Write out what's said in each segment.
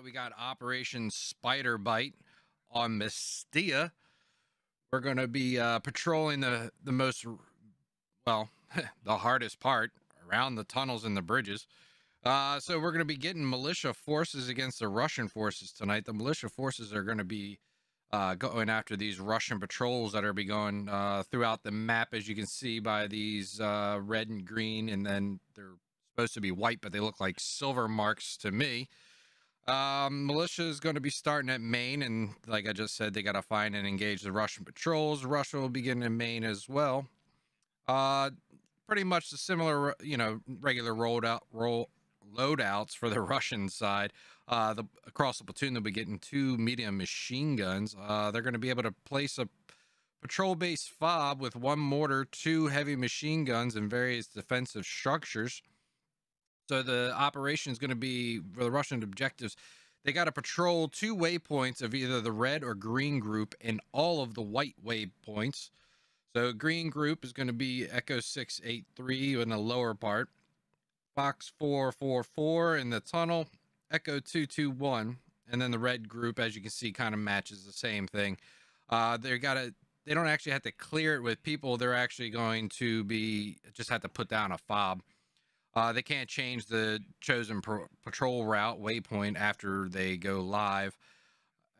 that, we got Operation Spider Bite on Mestia. We're going to be patrolling the most, well, the hardest part around the tunnels and the bridges. So we're going to be getting militia forces against the Russian forces tonight. The militia forces are going to be going after these Russian patrols that are be going throughout the map, as you can see by these red and green, and then they're supposed to be white, but they look like silver marks to me. Militia is going to be starting at Maine, and like I just said, they got to find and engage the Russian patrols. Russia will begin in Maine as well. Pretty much the similar, you know, regular loadouts for the Russian side. Across the platoon, they'll be getting 2 medium machine guns. They're going to be able to place a patrol base fob with 1 mortar, 2 heavy machine guns, and various defensive structures. So the operation is going to be, for the Russian objectives, they got to patrol 2 waypoints of either the red or green group and all of the white waypoints. So green group is going to be Echo 683 in the lower part, Fox 444 in the tunnel, Echo 221, and then the red group, as you can see, kind of matches the same thing. They don't actually have to clear it with people. They're actually going to be just have to put down a fob. They can't change the chosen patrol route waypoint after they go live.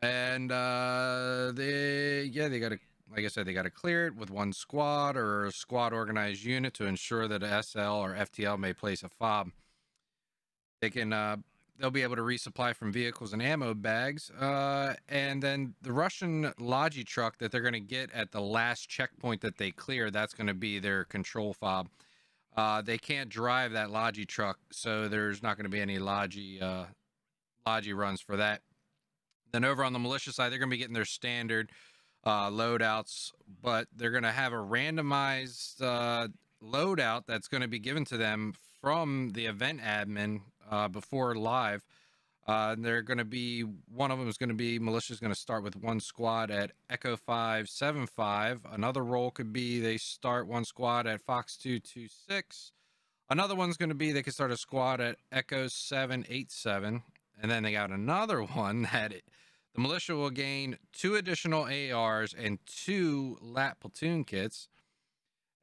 And they got to, like I said, they got to clear it with 1 squad or a squad organized unit to ensure that a SL or FTL may place a fob. They can, they'll be able to resupply from vehicles and ammo bags. And then the Russian logi truck that they're going to get at the last checkpoint that they clear, that's going to be their control fob. They can't drive that logi truck, so there's not going to be any logi runs for that. Then over on the militia side, they're going to be getting their standard loadouts, but they're going to have a randomized loadout that's going to be given to them from the event admin before live. They're going to be, one of them is going to be, militia is going to start with 1 squad at Echo 575. Another role could be they start 1 squad at Fox 226. Another one's going to be they could start a squad at Echo 787. And then they got another one that the militia will gain 2 additional ARs and 2 LAT platoon kits.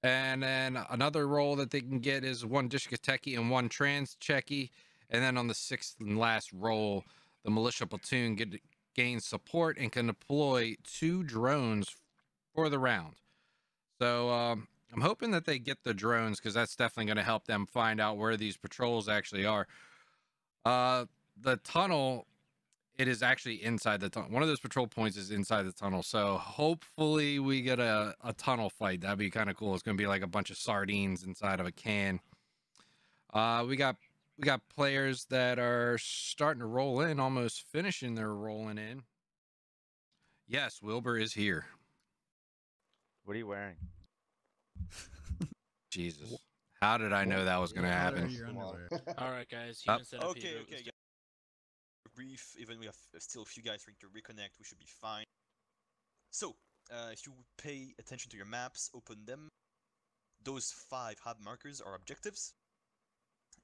And then another role that they can get is 1 Dishka techie and 1 trans techie. And then on the 6th and last role, the militia platoon gains support and can deploy 2 drones for the round. So I'm hoping that they get the drones, because that's definitely going to help them find out where these patrols actually are. The tunnel, it is actually inside the tunnel. One of those patrol points is inside the tunnel. So hopefully we get a tunnel fight. That'd be kind of cool. It's going to be like a bunch of sardines inside of a can. We got players that are starting to roll in, almost finishing their rolling in. Yes, Wilbur is here. What are you wearing? Jesus. How did I know that was going to happen? All right, guys. Okay, guys. Brief, even we have still a few guys trying to reconnect, we should be fine. So, if you pay attention to your maps, open them. Those 5 hub markers are objectives.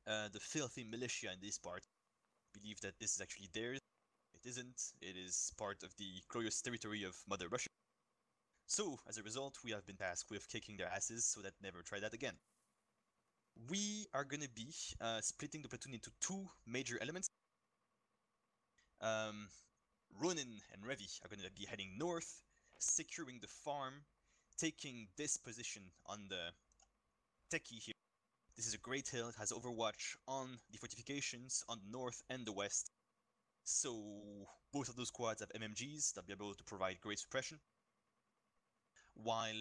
The filthy militia in this part believe that this is actually theirs. It isn't. It is part of the glorious territory of Mother Russia. So, as a result, we have been tasked with kicking their asses, so that never try that again. We are going to be splitting the platoon into 2 major elements. Ronin and Revy are going to be heading north, securing the farm, taking this position on the techie here. This is a great hill, it has overwatch on the fortifications on the north and the west. So both of those squads have MMGs that will be able to provide great suppression. While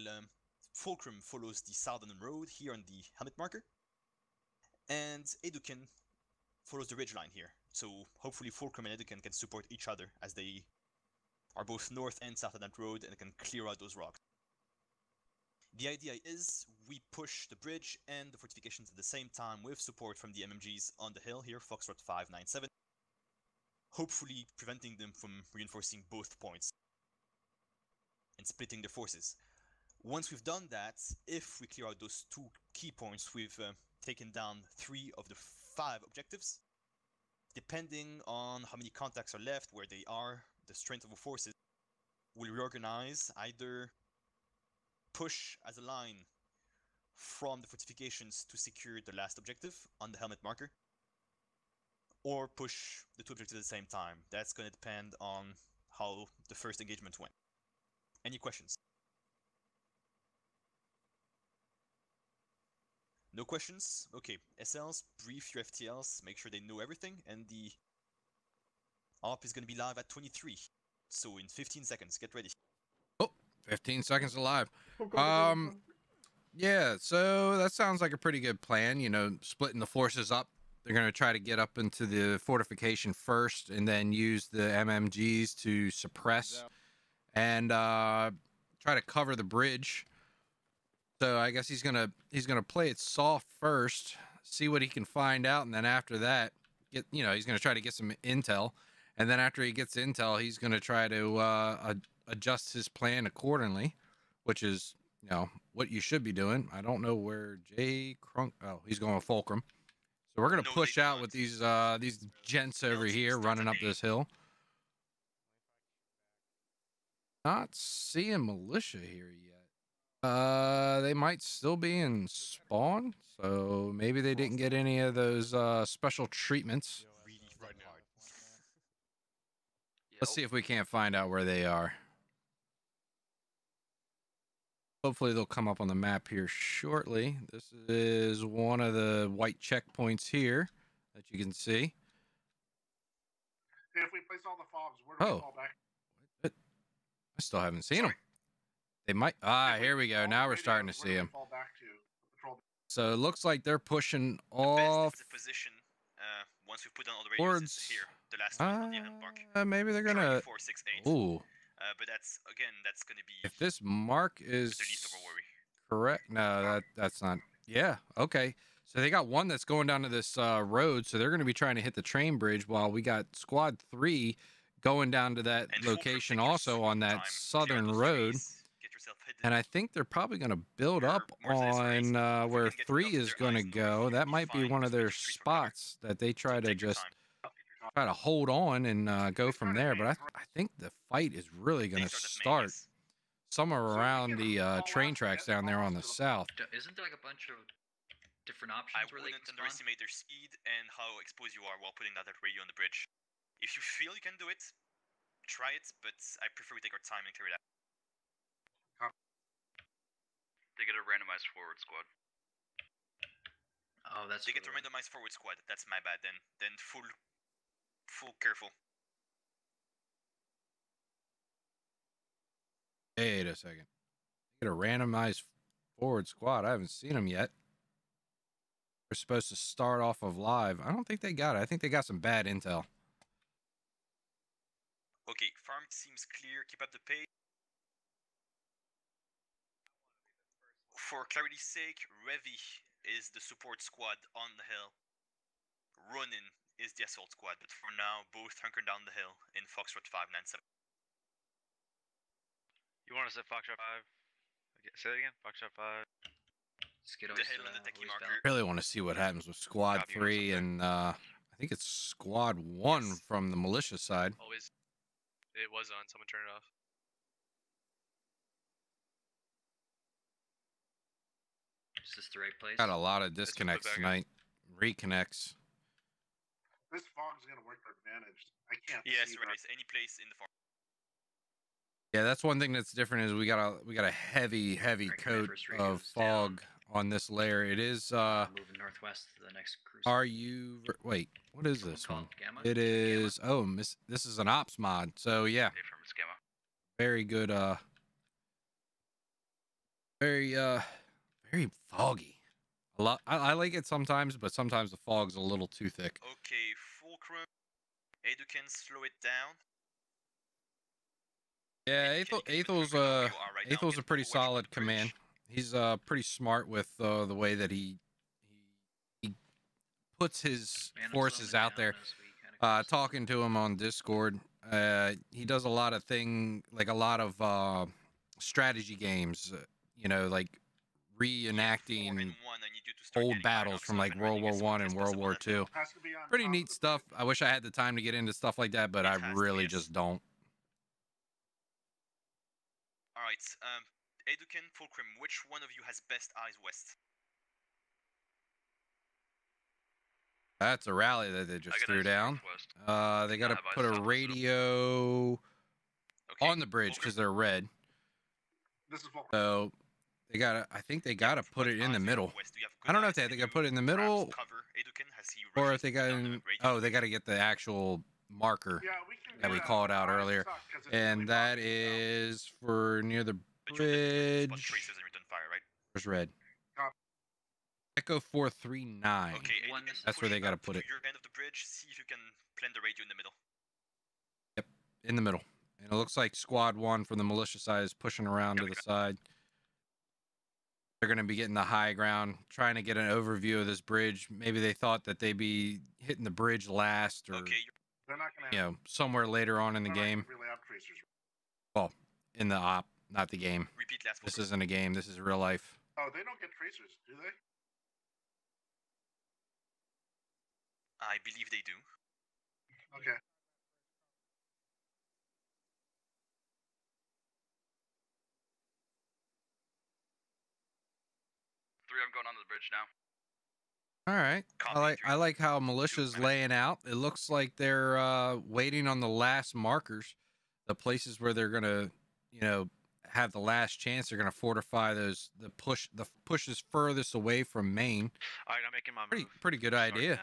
Fulcrum follows the southern road here on the helmet marker. And Edukin follows the ridgeline here. So hopefully Fulcrum and Edukin can support each other as they are both north and south of that road and can clear out those rocks. The idea is we push the bridge and the fortifications at the same time with support from the MMGs on the hill here, Foxtrot 597, hopefully preventing them from reinforcing both points and splitting their forces. Once we've done that, if we clear out those 2 key points, we've taken down 3 of the 5 objectives. depending on how many contacts are left, where they are, the strength of the forces will reorganize, either push as a line from the fortifications to secure the last objective on the helmet marker, or push the two objectives at the same time. That's going to depend on how the first engagement went. Any questions? No questions? Okay, SLs, brief your FTLs, make sure they know everything, and the op is going to be live at 23. So in 15 seconds, get ready. Oh, 15 seconds alive. Yeah, so that sounds like a pretty good plan, you know, splitting the forces up. They're going to try to get up into the fortification first and then use the MMGs to suppress and try to cover the bridge. So I guess he's going to play it soft first, see what he can find out, and then after that, get, you know, he's going to try to get some intel, and then after he gets intel, he's going to try to adjust his plan accordingly, which is, you know, what you should be doing. I don't know where Jay Crunk. Oh, he's going with Fulcrum. So we're going to push out with these gents over here running up this hill. Not seeing militia here yet. They might still be in spawn, so maybe they didn't get any of those special treatments. Let's see if we can't find out where they are. Hopefully they'll come up on the map here shortly. This is one of the white checkpoints here that you can see. If we place all the fobs, where do we fall back? I still haven't seen them. They might. Ah, here we go. Now we're starting to see them. So it looks like they're pushing off the position once we put down all the radiuses here. The last one on the island park. Maybe they're gonna. 468. Ooh. But that's, again, that's going to be... If this mark is correct... No, that's not... Yeah, okay. So they got one that's going down to this road, so they're going to be trying to hit the train bridge while we got Squad 3 going down to that location also on that southern road. And I think they're probably going to build up on where 3 is going to go. That might be one of their spots that they try to just... try to hold on and go from there, but I think the fight is really going to start somewhere around the train tracks down there on the south. Isn't there like a bunch of different options? I wouldn't underestimate their speed and how exposed you are while putting that radio on the bridge. If you feel you can do it, try it, but I prefer we take our time and clear it out. They get a randomized forward squad. Oh, that's... They get a randomized forward squad. That's my bad. Then full careful. Wait a second. Get a randomized forward squad. I haven't seen them yet. We're supposed to start off of live. I don't think they got it. I think they got some bad intel. Okay, farm seems clear. Keep up the pace. For clarity's sake, Revy is the support squad on the hill. Ronin is the assault squad, but for now, both hunker down the hill in Foxtrot 597. You want to say Foxtrot 5? Okay, say that again? Foxtrot 5. The hill on the techie marker. I really want to see what happens with Squad 3 and I think it's Squad 1 from the militia side. Always. It was on. Someone turned it off. Is this the right place? Got a lot of disconnects tonight. Reconnects. This fog's going to work for advantage. I can't see that. Any place in the fog. Yeah, that's one thing that's different is we got a heavy coat of fog on this layer. It is moving northwest to the next cruise. Are you wait, what is this one? It is this is an ops mod. So yeah. Very good very foggy. A lot, I like it sometimes, but sometimes the fog's a little too thick. Okay, Fulcrum. Edukin, slow it down. Yeah, Athel's a pretty solid command. He's pretty smart with the way that he puts his forces out there. Talking to him on Discord, he does a lot of strategy games. You know, like reenacting old battles from like World War I and World War II. Pretty neat stuff. I wish I had the time to get into stuff like that, but I really just don't. All right, Edukin, Fulcrum, which one of you has best eyes west? That's a rally that they just threw down. They got to put a radio on the bridge because they're red. This is what so they got to, I think they got to put it in the middle. I don't know if they got to put it in the middle or if they got in, oh, they got to get the actual marker that we called out earlier. And that is for near the bridge. Where's red? Echo 439. Okay, that's where they got to put it. Your end of the bridge, see if you can plant the radio in the middle. Yep, in the middle. And it looks like Squad 1 from the militia side is pushing around to the side. They're going to be getting the high ground, trying to get an overview of this bridge. Maybe they thought that they'd be hitting the bridge last or, you know, somewhere later on in the game. Well, in the op, not the game. This isn't a game. This is real life. Oh, they don't get tracers, do they? I believe they do. Okay. Three, I'm going onto the bridge now. All right. I like how militia's laying out. It looks like they're waiting on the last markers, the places where they're gonna, you know, have the last chance. They're gonna fortify those. The pushes furthest away from Maine. All right, I'm making my move. Pretty good idea.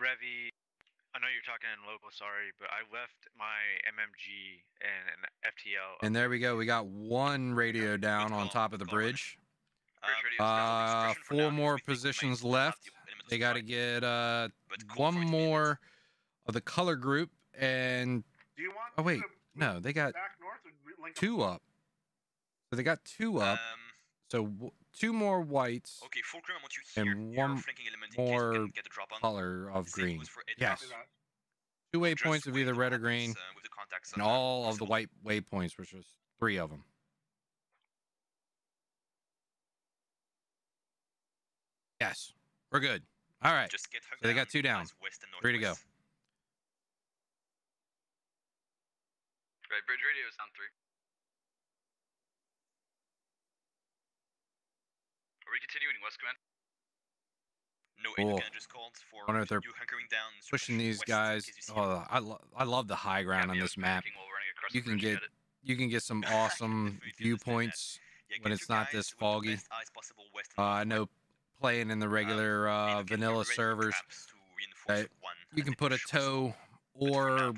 Revy, I know you're talking in local, sorry, but I left my MMG and an FTL. And there we go. We got one radio down on top of the bridge. Four more positions left. They got to get one more of the color group. And oh wait, no, they got two up. So they got two up. So two more whites, okay, Fulcrum, I want you here, and one more color of green. Yes. 2 waypoints of either red or green, and all of the white waypoints, which was 3 of them. Yes, we're good. All right, so they got 2 down, 3 to go. Right, bridge radio is on 3. Are we continuing west, command? No, cool. Just called for I wonder if they're down pushing these guys. Oh, I love the high ground on this map. You can get some awesome viewpoints when it's not this foggy. I know playing in the regular vanilla servers, you can put a tow or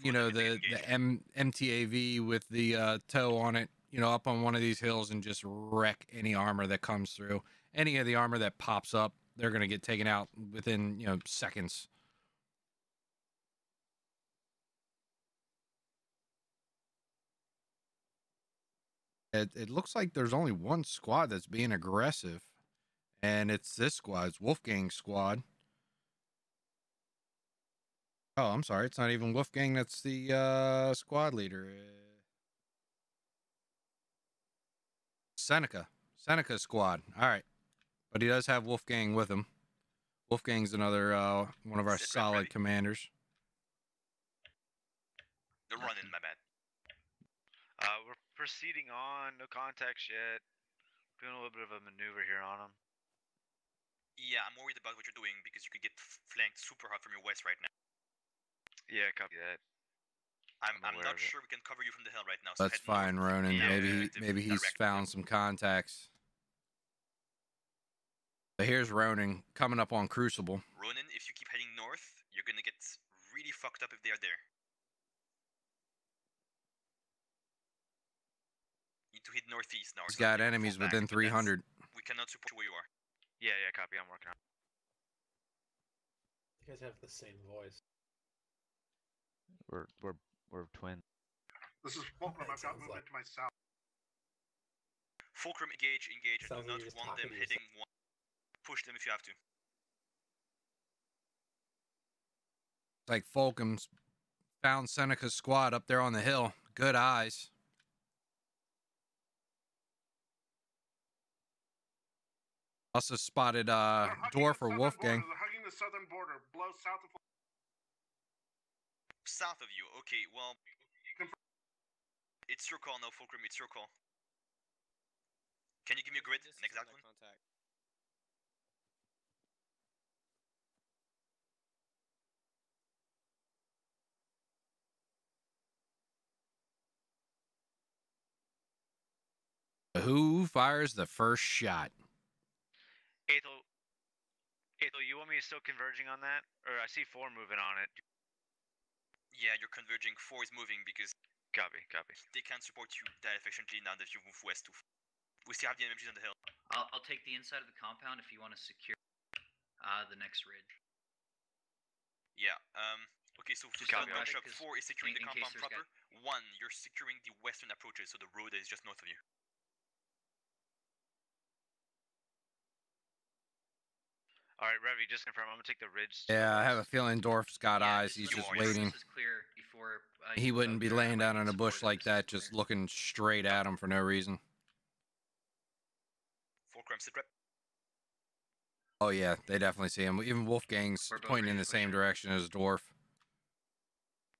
you know the MTAV with the tow on it. You know, up on one of these hills and just wreck any armor that comes through. Any of the armor that pops up, they're going to get taken out within, you know, seconds. It looks like there's only one squad that's being aggressive, and it's this squad. It's Wolfgang's squad. Oh, I'm sorry. It's not even Wolfgang. That's the squad leader. Seneca squad. All right, but he does have Wolfgang with him. Wolfgang's another one of our solid commanders. They're running, my bad. We're proceeding on. No contacts yet. Doing a little bit of a maneuver here on them. Yeah, I'm worried about what you're doing because you could get flanked super hard from your west right now. Yeah, copy that. I'm not sure we can cover you from the hill right now. So that's fine, Ronin. Maybe he's found some contacts. But here's Ronin coming up on Crucible. Ronin, if you keep heading north, you're gonna get really fucked up if they are there. You need to hit northeast now. He's got enemies within 300. We cannot support where you are. Yeah, copy. I'm working on it. You guys have the same voice. We're twins. This is Fulcrum. I've got movement to my south. Fulcrum, engage. I do not want them hitting one. Push them if you have to. It's like Fulcrum's found Seneca's squad up there on the hill. Good eyes. Also spotted Dwarf or Wolfgang. Hugging the southern border, blow south of... South of you, okay, well... It's your call now, Fulcrum, it's your call. Can you give me a grid, an exact one? Contact. Who fires the first shot? Aethel, you want me to still converging on that? Or I see 4 moving on it. Yeah, you're converging. 4 is moving because... Copy. They can't support you that efficiently now that you move west to... We still have the enemies on the hill. I'll take the inside of the compound if you want to secure the next ridge. Yeah, Okay, so to start the shock, 4 is securing the compound proper. 1, you're securing the western approaches, so the road that is just north of you. All right, Revy, just confirm. I'm gonna take the ridge. Yeah, I have a feeling Dorf's got eyes. He's just waiting. He wouldn't be laying down in a bush like that, just looking straight at him for no reason. Fulcrum, sit rep. Oh yeah, they definitely see him. Even Wolfgang's pointing in the same direction as Dwarf.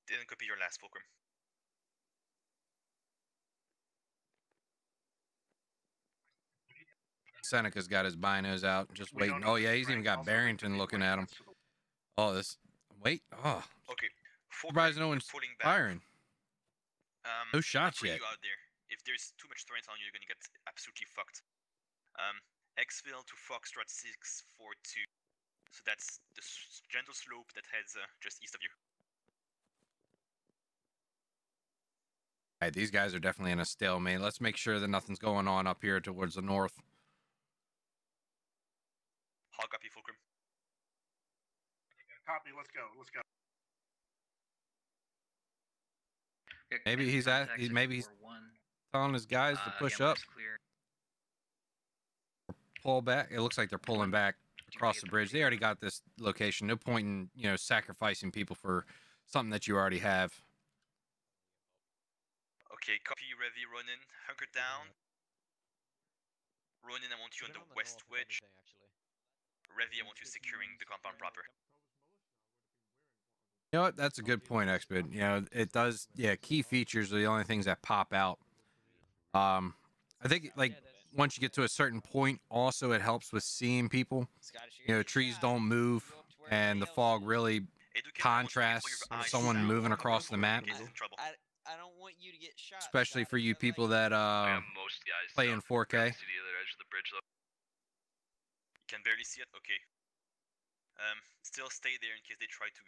Didn't copy your last, Fulcrum. Seneca's got his binos out, just waiting. Oh yeah, he's even got Barrington looking at him. Oh, this. Wait. Oh. Okay. Surprised no one's firing. No shots yet. You out there. If there's too much strength on you, you're gonna get absolutely fucked. Exfil to Foxtrot 642. So that's the gentle slope that heads just east of you. All right, these guys are definitely in a stalemate. Let's make sure that nothing's going on up here towards the north. I'll copy, Fulcrum. Copy, let's go. Maybe he's at, maybe he's telling his guys to push up. Pull back. It looks like they're pulling back across the bridge. They already got this location. No point in, you know, sacrificing people for something that you already have. Okay, copy, Revy, Ronin. Hunker down. Ronin, I want you on the west wedge. Revy, I want you securing the compound proper. You know what? That's a good point, Exped. You know, it does. Yeah, key features are the only things that pop out. I think, like, once you get to a certain point, also it helps with seeing people. You know, trees don't move, and the fog really contrasts with someone moving across the map. I don't want you to get shot. Especially for you people that play in 4K. Can barely see it. Okay. Still stay there in case they try to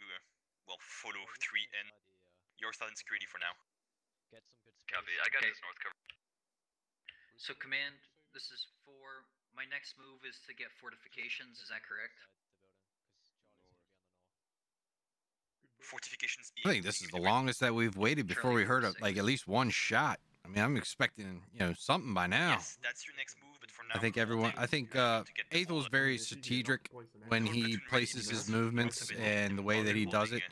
well follow 3N. You're starting security for now. Get some good space. Copy. I got this north cover. So command, this is for my next move is to get fortifications. Is that correct? Fortifications. I think this is the longest that we've waited before we heard of like at least one shot. I mean, I'm expecting, you know, something by now. Yes, that's your next move, but for now, I think Aethel's very strategic when he places his movements and the way that he does it.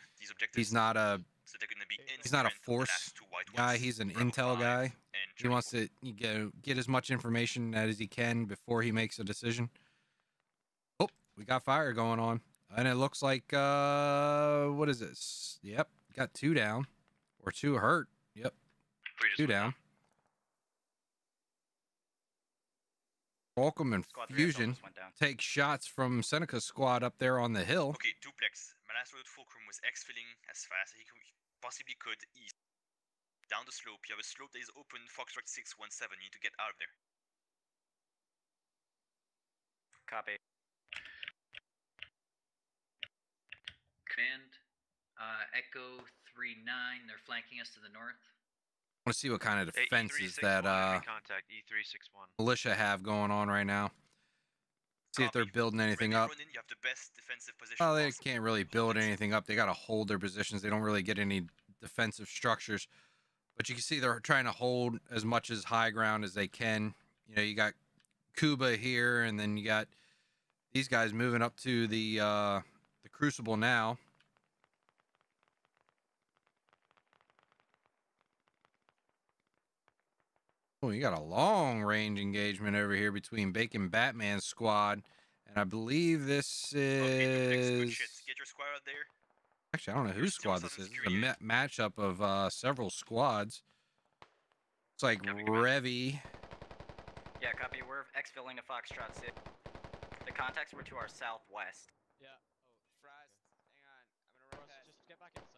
He's not a force guy. He's an intel guy. He wants to get as much information as he can before he makes a decision. Oh, we got fire going on, and it looks like what is this? Yep, got 2 down or 2 hurt. Yep, 2 down. Welcome and Fusion take shots from Seneca's squad up there on the hill. Okay, Duplex. My last road Fulcrum was exfilling as fast as he possibly could east. Down the slope, you have a slope that is open, Foxtrot 617, you need to get out of there. Copy. Command, Echo 39, they're flanking us to the north. I want to see what kind of defenses that militia have going on right now. See if they're building anything up. You have the best defensive position oh, they possible. Can't really build anything up. They got to hold their positions. They don't really get any defensive structures. But you can see they're trying to hold as much as high ground as they can. You know, you got Cuba here, and then you got these guys moving up to the Crucible now. Oh, you got a long-range engagement over here between Bacon Batman squad, and I believe this is... Get your squad there. Actually, I don't know whose squad this is. It's a matchup of several squads. It's like copy, Revy. Yeah, copy. We're exfilling to Foxtrot 6. The contacts were to our southwest. Yeah. Oh, fries. Hang on. I'm gonna run that. Just get back inside.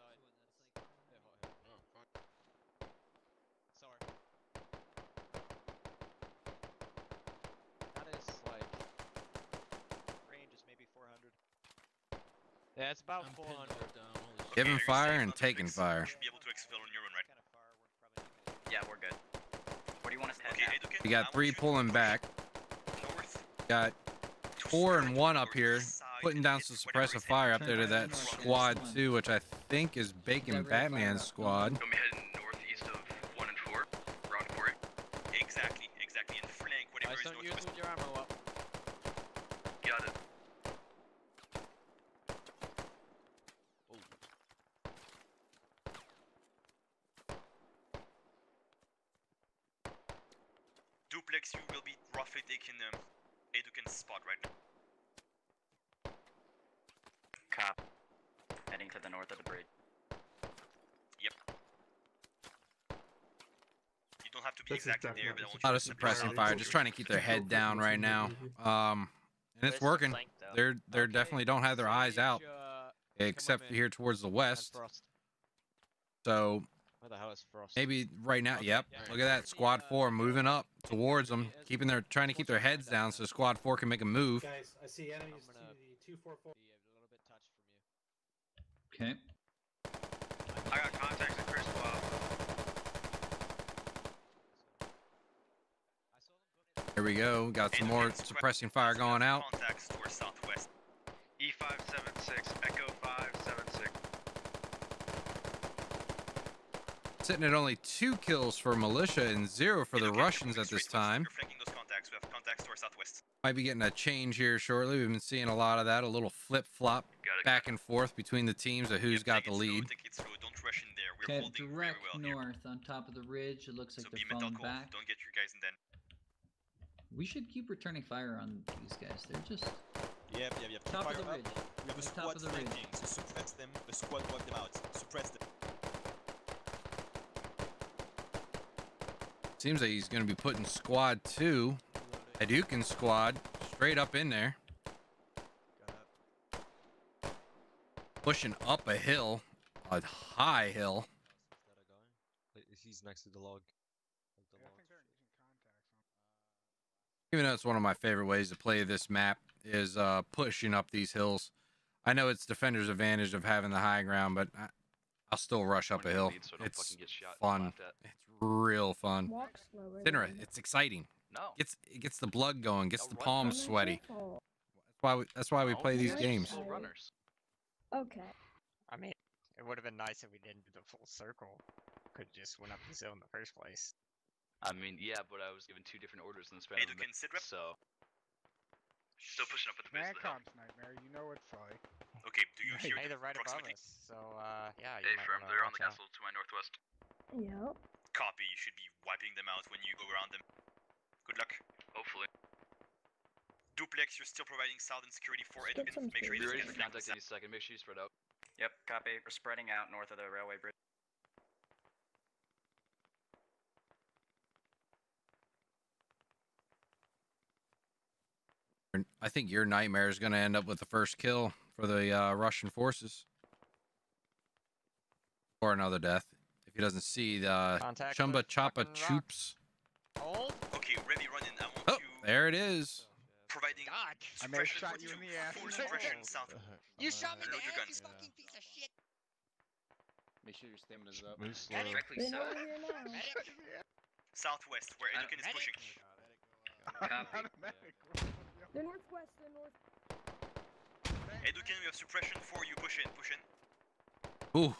Yeah, it's about 400. Giving fire and taking fire. You should be able to exfil on your own, right? Yeah, we're good. Where do you want us to head? Okay, we got three pulling back. North. Got four and one up here, putting down some suppressive fire up there to that squad too, which I think is Bacon Batman's squad. Come ahead northeast of 1 and 4. Rock for it. Exactly, exactly. And flank whatever is northwest. Don't use your ammo up. Got it. Duplex, you will be roughly taking Edukin's spot right now. Cop. Heading to the north of the bridge. Yep. You don't have to be exactly there, but I want you to... A lot of suppressing fire, just trying to keep their head down right now. And it's working. They're definitely don't have their eyes out, except here towards the west. So... The hell is Frost? Maybe right now. Okay, yep. Yeah, look at that. Squad 4 moving up towards them, keeping their trying to keep their heads down so Squad 4 can make a move. Guys, I see enemies to the 244. Okay. I got contacts at Chris Bob. There we go. Got some more suppressing fire going out. Contacts to our southwest. E576 Echo 576. Sitting at only 2 kills for militia and 0 for the Russians at this time. Might be getting a change here shortly. We've been seeing a lot of that, a little flip-flop back and forth between the teams of who's got the lead. Okay, direct north on top of the ridge. It looks like they're falling back. We should keep returning fire on these guys. They're just... Yep. Top of the ridge. We have a squad fighting, so suppress them. The squad walk them out. Suppress them. Seems like he's going to be putting squad 2, Edukin squad, straight up in there. Pushing up a hill, a high hill. He's next to the log. Even though it's one of my favorite ways to play this map is pushing up these hills. I know it's defender's advantage of having the high ground, but I'll still rush up a hill. It's fun. Real fun. It's exciting. It gets the blood going, gets the palms sweaty. That's why we play these games. Okay. I mean, it would have been nice if we didn't do the full circle. Could have just went up this hill in the first place. I mean, yeah, but I was given 2 different orders in the span of minutes, so... Still pushing up at the base of the hill. Nightmare, you know it's like. Okay, do you hear the proximity? So, yeah, you might wanna watch out. They're on the castle to my northwest. Yep. Copy, you should be wiping them out when you go around them. Good luck. Hopefully. Duplex, you're still providing southern security for it. Make sure you get contact any second. Make sure you spread out. Yep, copy. We're spreading out north of the railway bridge. I think your Nightmare is going to end up with the first kill for the Russian forces. Or another death. He doesn't see the Chumba Chapa Choops. Oh, okay, Revy Ronin, I want you... there it is. Providing suppression for 2, full suppression south. You shot me in the head, you fucking piece of shit. Make sure your stamina's up. Move slow. Southwest, where Edukin is pushing. The northwest, the north. Edukin, we have suppression for you. Push in, push in. Ooh.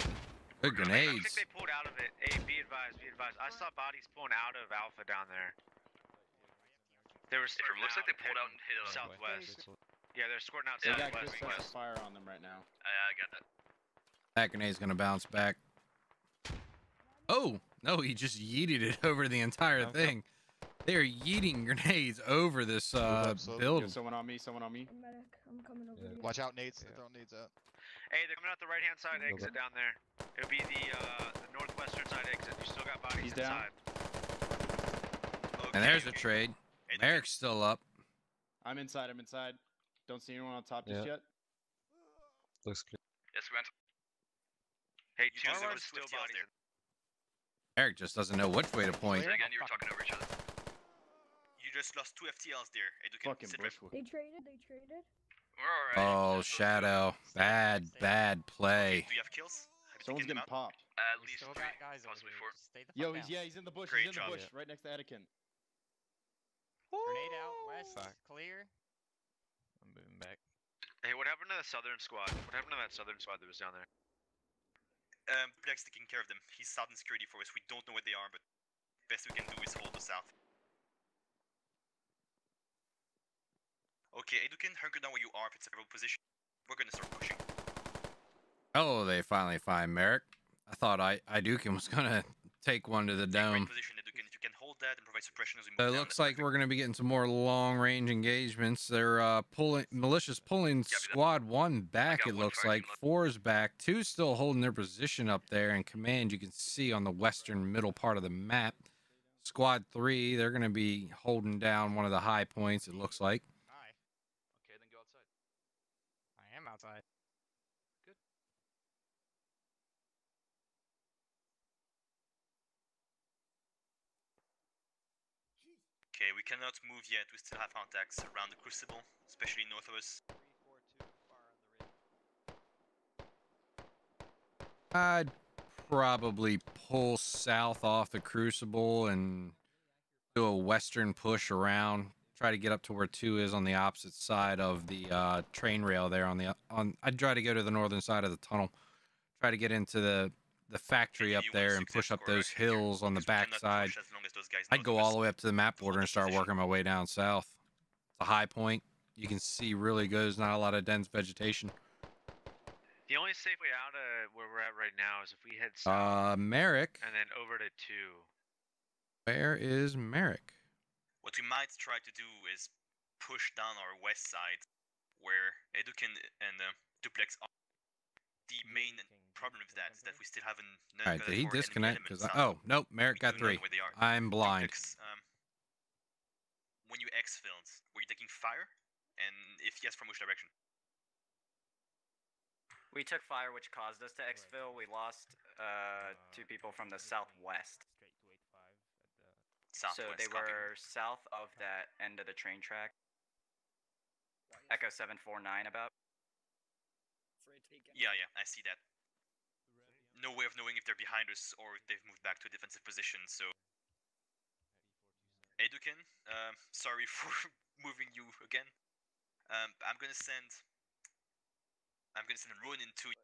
Good grenades. I think they pulled out of it. Hey, be advised, be advised. I saw bodies pulling out of Alpha down there. They were squirting out. Looks like they pulled out and hit southwest. Yeah, they're squirting out southwest. They got good fire on them right now. I got that. That grenade's gonna bounce back. Oh! No, he just yeeted it over the entire thing. They're yeeting grenades over this building. Someone on me, someone on me. I'm back. I'm coming over here. Watch out, nades. They're throwing nades out. Hey, they're coming out the right-hand side exit down there. It'll be the northwestern side exit. You still got bodies inside. Okay, and there's a trade. Merrick's still up. I'm inside, I'm inside. Don't see anyone on top just yet. Looks good. Yes, we went. Hey, there was still bodies there. Merrick just doesn't know which way to point. Again, you were talking over each other. You just lost two FTLs there. Edukin, fucking bushwood. They traded, We're alright. Oh, Shadow. Bad, bad play. Okay, do you have kills? Someone's getting popped. At least three, possibly four. Yo, he's in the bush, he's in the bush, right next to Edukin. Grenade out, west, clear. I'm moving back. Hey, what happened to the southern squad? What happened to that southern squad that was down there? Duplex taking care of them. He's southern security for us. We don't know what they are, but best we can do is hold the south. Okay, Edukin, hunker down where you are if it's a real position. We're gonna start pushing. Oh, they finally find Merrick. I thought Edukin was gonna take one to the dome. Great position, Edukin. If you can hold that and provide suppression as we move down. It looks like we're gonna be getting some more long-range engagements. They're pulling, militia's pulling squad one back. It looks like four is back. Two's still holding their position up there, and command you can see on the western middle part of the map. Squad three, they're gonna be holding down one of the high points. It looks like. Hi. Okay, then go outside. I am outside. Okay, we cannot move yet, we still have contacts around the crucible, especially north of us. 342, far on the ridge. I'd probably pull south off the crucible and do a western push around. Try to get up to where 2 is on the opposite side of the train rail there. On the I'd try to go to the northern side of the tunnel. Try to get into the factory up there and push up those hills on the backside. I'd go all the way up to the map border and start working my way down south. The high point you can see really goes, not a lot of dense vegetation. The only safe way out of where we're at right now is if we head south. Merrick. And then over to 2. Where is Merrick? What we might try to do is push down our west side where Edukin and Duplex are. The main problem with that is that we still haven't... Alright, did he disconnect? Oh, nope, Merrick got 3. I'm blind. When you exfilled, were you taking fire? And if yes, from which direction? We took fire, which caused us to exfil. We lost 2 people from the southwest. So they were south of that end of the train track. Echo 749 about. Yeah, I see that. No way of knowing if they're behind us or if they've moved back to a defensive position, so... Edukin, sorry for moving you again. I'm gonna send Ronin to you,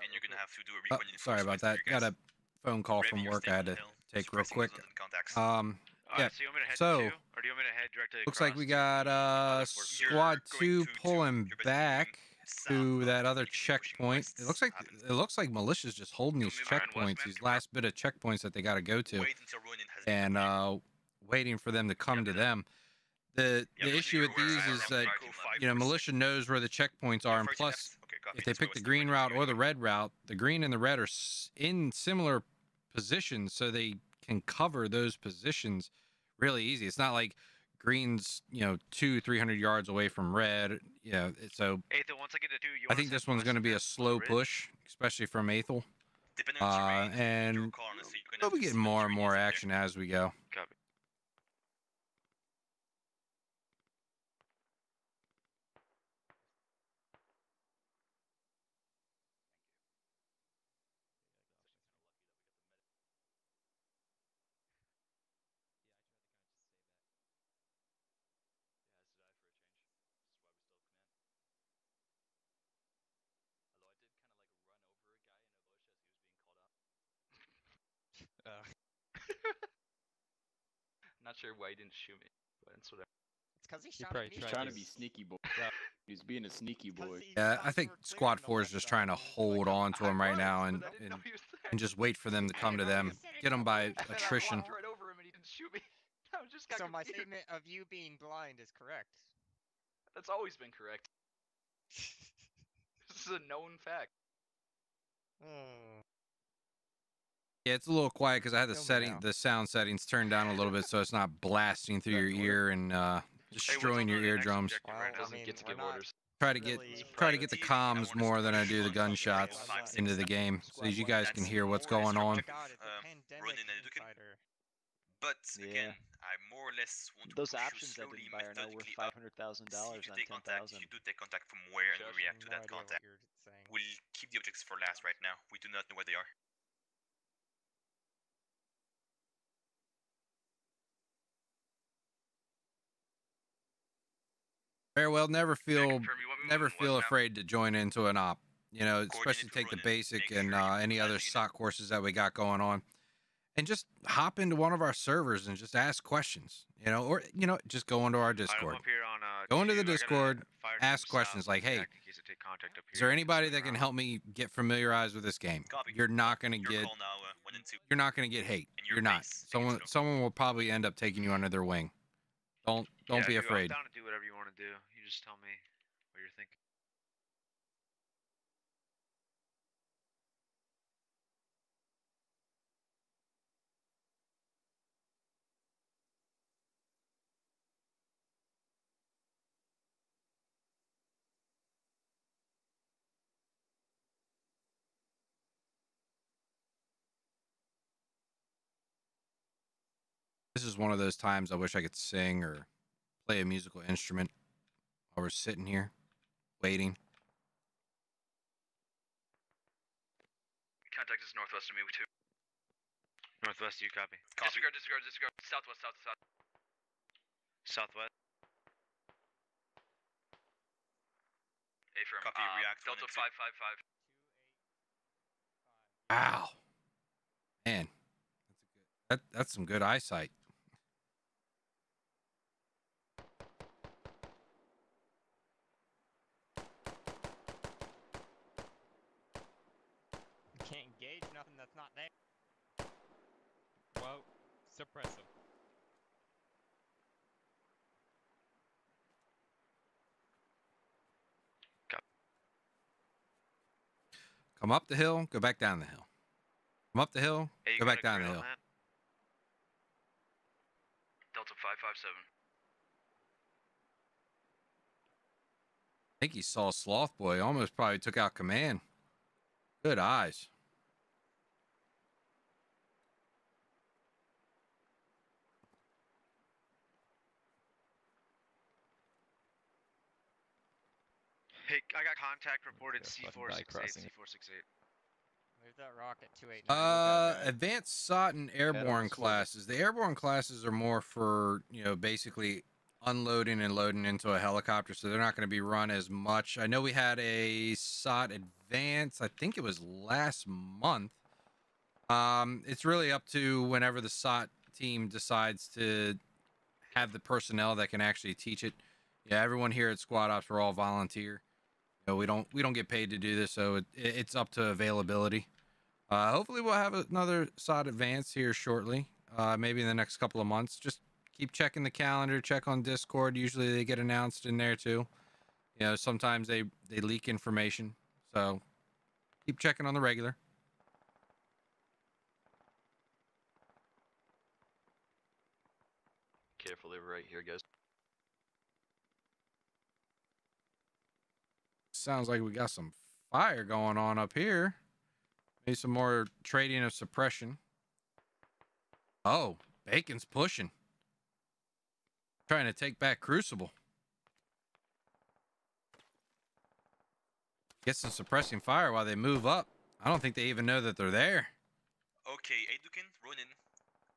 and you're gonna have to do a recon. Sorry about that, got a phone call from work I had to take real quick. Yeah, so looks like we got squad 2 pulling back to that other checkpoint. It looks like Militia's just holding these checkpoints, these last bit of checkpoints that they got to go to, and waiting for them to come to them. The issue with these is that, you know, Militia knows where the checkpoints are, and plus if they pick the green route or the red route, the green and the red are in similar positions, so they can cover those positions really easy. It's not like green's, you know, 200-300 yards away from red, you know, so I think this one's going to be a slow push, especially from Aethel, and we'll be getting more and more action as we go. Not sure why he didn't shoot me, but it's whatever. It's because he shot me. He's trying to be sneaky, boy. He's being a sneaky boy. Yeah, I think Squad 4 is just trying to hold on to him right now and just wait for them to come to them. Get them by attrition. I walked right over him and he didn't shoot me. I was just So my statement of you being blind is correct. That's always been correct. This is a known fact. Yeah, it's a little quiet because I had the sound settings turned down a little bit, so it's not blasting through your ear and destroying your eardrums. Try to get the comms more than I do the gunshots into the game, so you guys can hear what's going on. Ronin and Edukin. But again, I more or less want to those options that didn't buy are now worth $500,000 on 10,000. If you do take contact from where and we react to that contact, we'll keep the objects for last right now. We do not know where they are. Farewell, never feel afraid to join into an op. You know, especially take the basic and any other SOC courses that we got going on. And just hop into one of our servers and just ask questions, you know, or, you know, just go into our Discord. Go into the Discord, ask questions like, hey, is there anybody that can help me get familiarized with this game? You're not going to get hate. You're not. Someone will probably end up taking you under their wing. Don't be afraid. I'm down to do whatever you want to do. You just tell me what you're thinking. This is one of those times I wish I could sing or play a musical instrument while we're sitting here waiting. Contact is northwest to me, too. Northwest, do you copy? Disregard. Southwest. Southwest. Affirm. Copy, react. Delta 555. Wow. Man. That's some good eyesight. Can't engage nothing that's not there. Well, suppress them. Come up the hill, go back down the hill. Come up the hill, go back down the hill. That? Delta 557. I think he saw Sloth Boy. Almost probably took out command. Good eyes. Hey, I got contact reported C468. Move that rocket 289. Advanced SOT and airborne classes. The airborne classes are more for, you know, basically unloading and loading into a helicopter, so they're not going to be run as much. I know we had a SOT advance, I think it was last month. It's really up to whenever the SOT team decides to have the personnel that can actually teach it. Yeah, everyone here at Squad Ops, we're all volunteer. We don't get paid to do this, so it's up to availability. Hopefully we'll have another SOT advance here shortly, maybe in the next couple of months. Just keep checking the calendar, check on Discord. Usually they get announced in there too. You know, sometimes they leak information, so keep checking on the regular. Carefully right here, guys. Sounds like we got some fire going on up here. Maybe some more trading of suppression. Oh, Bacon's pushing. Trying to take back Crucible. Get some suppressing fire while they move up. I don't think they even know that they're there. Okay, Edukin, Ronin,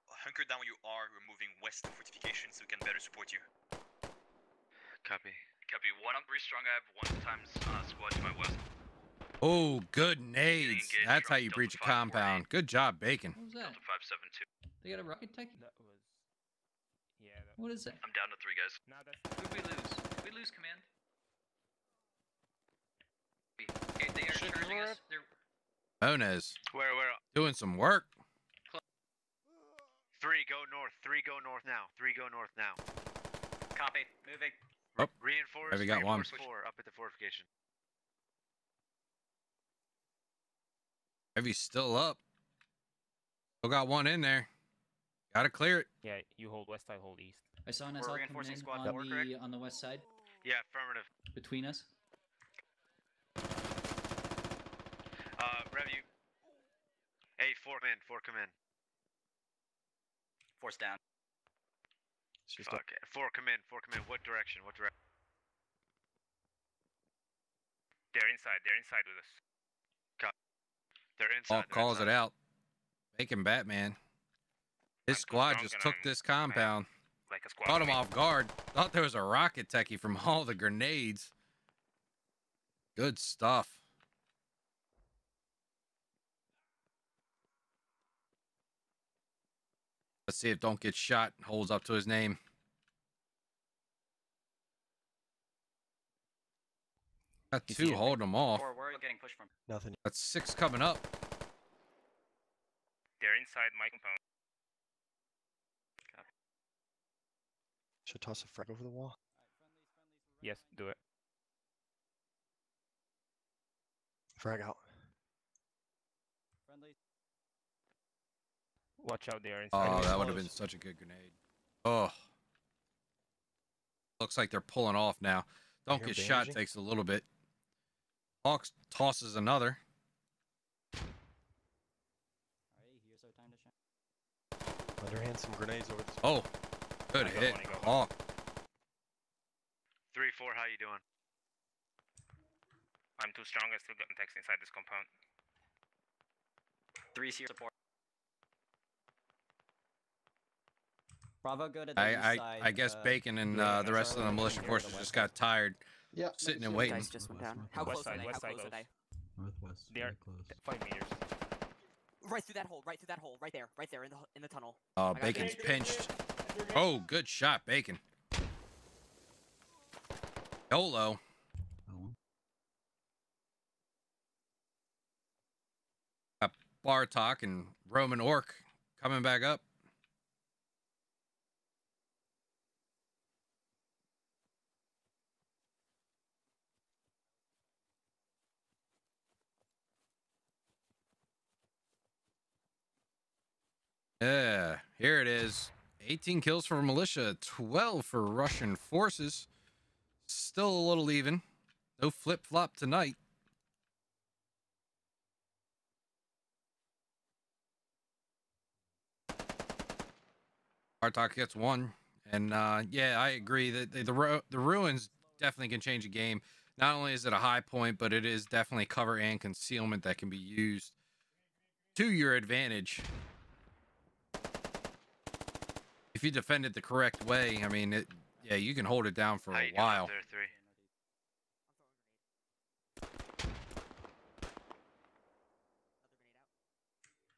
hunker down where you are. We're moving west to fortifications so we can better support you. Copy. Copy, one on three strong. I have one times squad to my west. Oh, good nades. That's how you breach a compound. Good job, Bacon. What was that? Delta 572. They got a rocket tech? That was... Yeah. That... What is that? I'm down to three, guys. No, that's... Who'd we lose? Did we lose command? Okay, they are charging us. They're... Mones. Where? Doing some work. Three, go north. 3 go north now. 3 go north now. Copy. Moving. Oh. Reinforce. Revy got one. 4 up at the fortification. Revy's still up. Still got one in there. Gotta clear it. Yeah, you hold west, I hold east. I saw an assault coming in on the west side. Yeah, affirmative. Between us. Revy. Hey, 4 come in. 4 come in. 4's down. Fuck. Okay. 4 come in. 4 come in. What direction? What direction? They're inside. They're inside with us. Cut. They're inside. They're calls inside. It out. Bacon Batman. This squad just took this compound. Like a squad. Caught him off guard. Thought there was a rocket techie from all the grenades. Good stuff. Let's see if Don't Get Shot holds up to his name. Got 2 holding him off. Nothing. That's 6 coming up. They're inside my compound. Should toss a frag over the wall? Yes, do it. Frag out. Watch out there. Oh, that would have been such a good grenade. Oh. Looks like they're pulling off now. Don't Get Shot takes a little bit. Hawks tosses another. Underhand some grenades over this. Oh, good hit. Hawk. 3-4, how you doing? I'm too strong. I still got text inside this compound. 3's here support. Bravo, go to the side. I guess Bacon and the rest of the militia forces just got tired sitting and waiting. Just went down. How close are they? How close are they? Northwest. They are 5 meters. Right through that hole. Right through that hole. Right there in the tunnel. Oh, Bacon's pinched. Oh, good shot, Bacon. YOLO. Got Bartok and Roman Orc coming back up. Yeah, here it is. 18 kills for militia, 12 for Russian forces. Still a little even. No flip-flop tonight. Bartok gets one. And yeah, I agree that the ruins definitely can change a game. Not only is it a high point, but it is definitely cover and concealment that can be used to your advantage. If you defend it the correct way, I mean, yeah, you can hold it down for a while.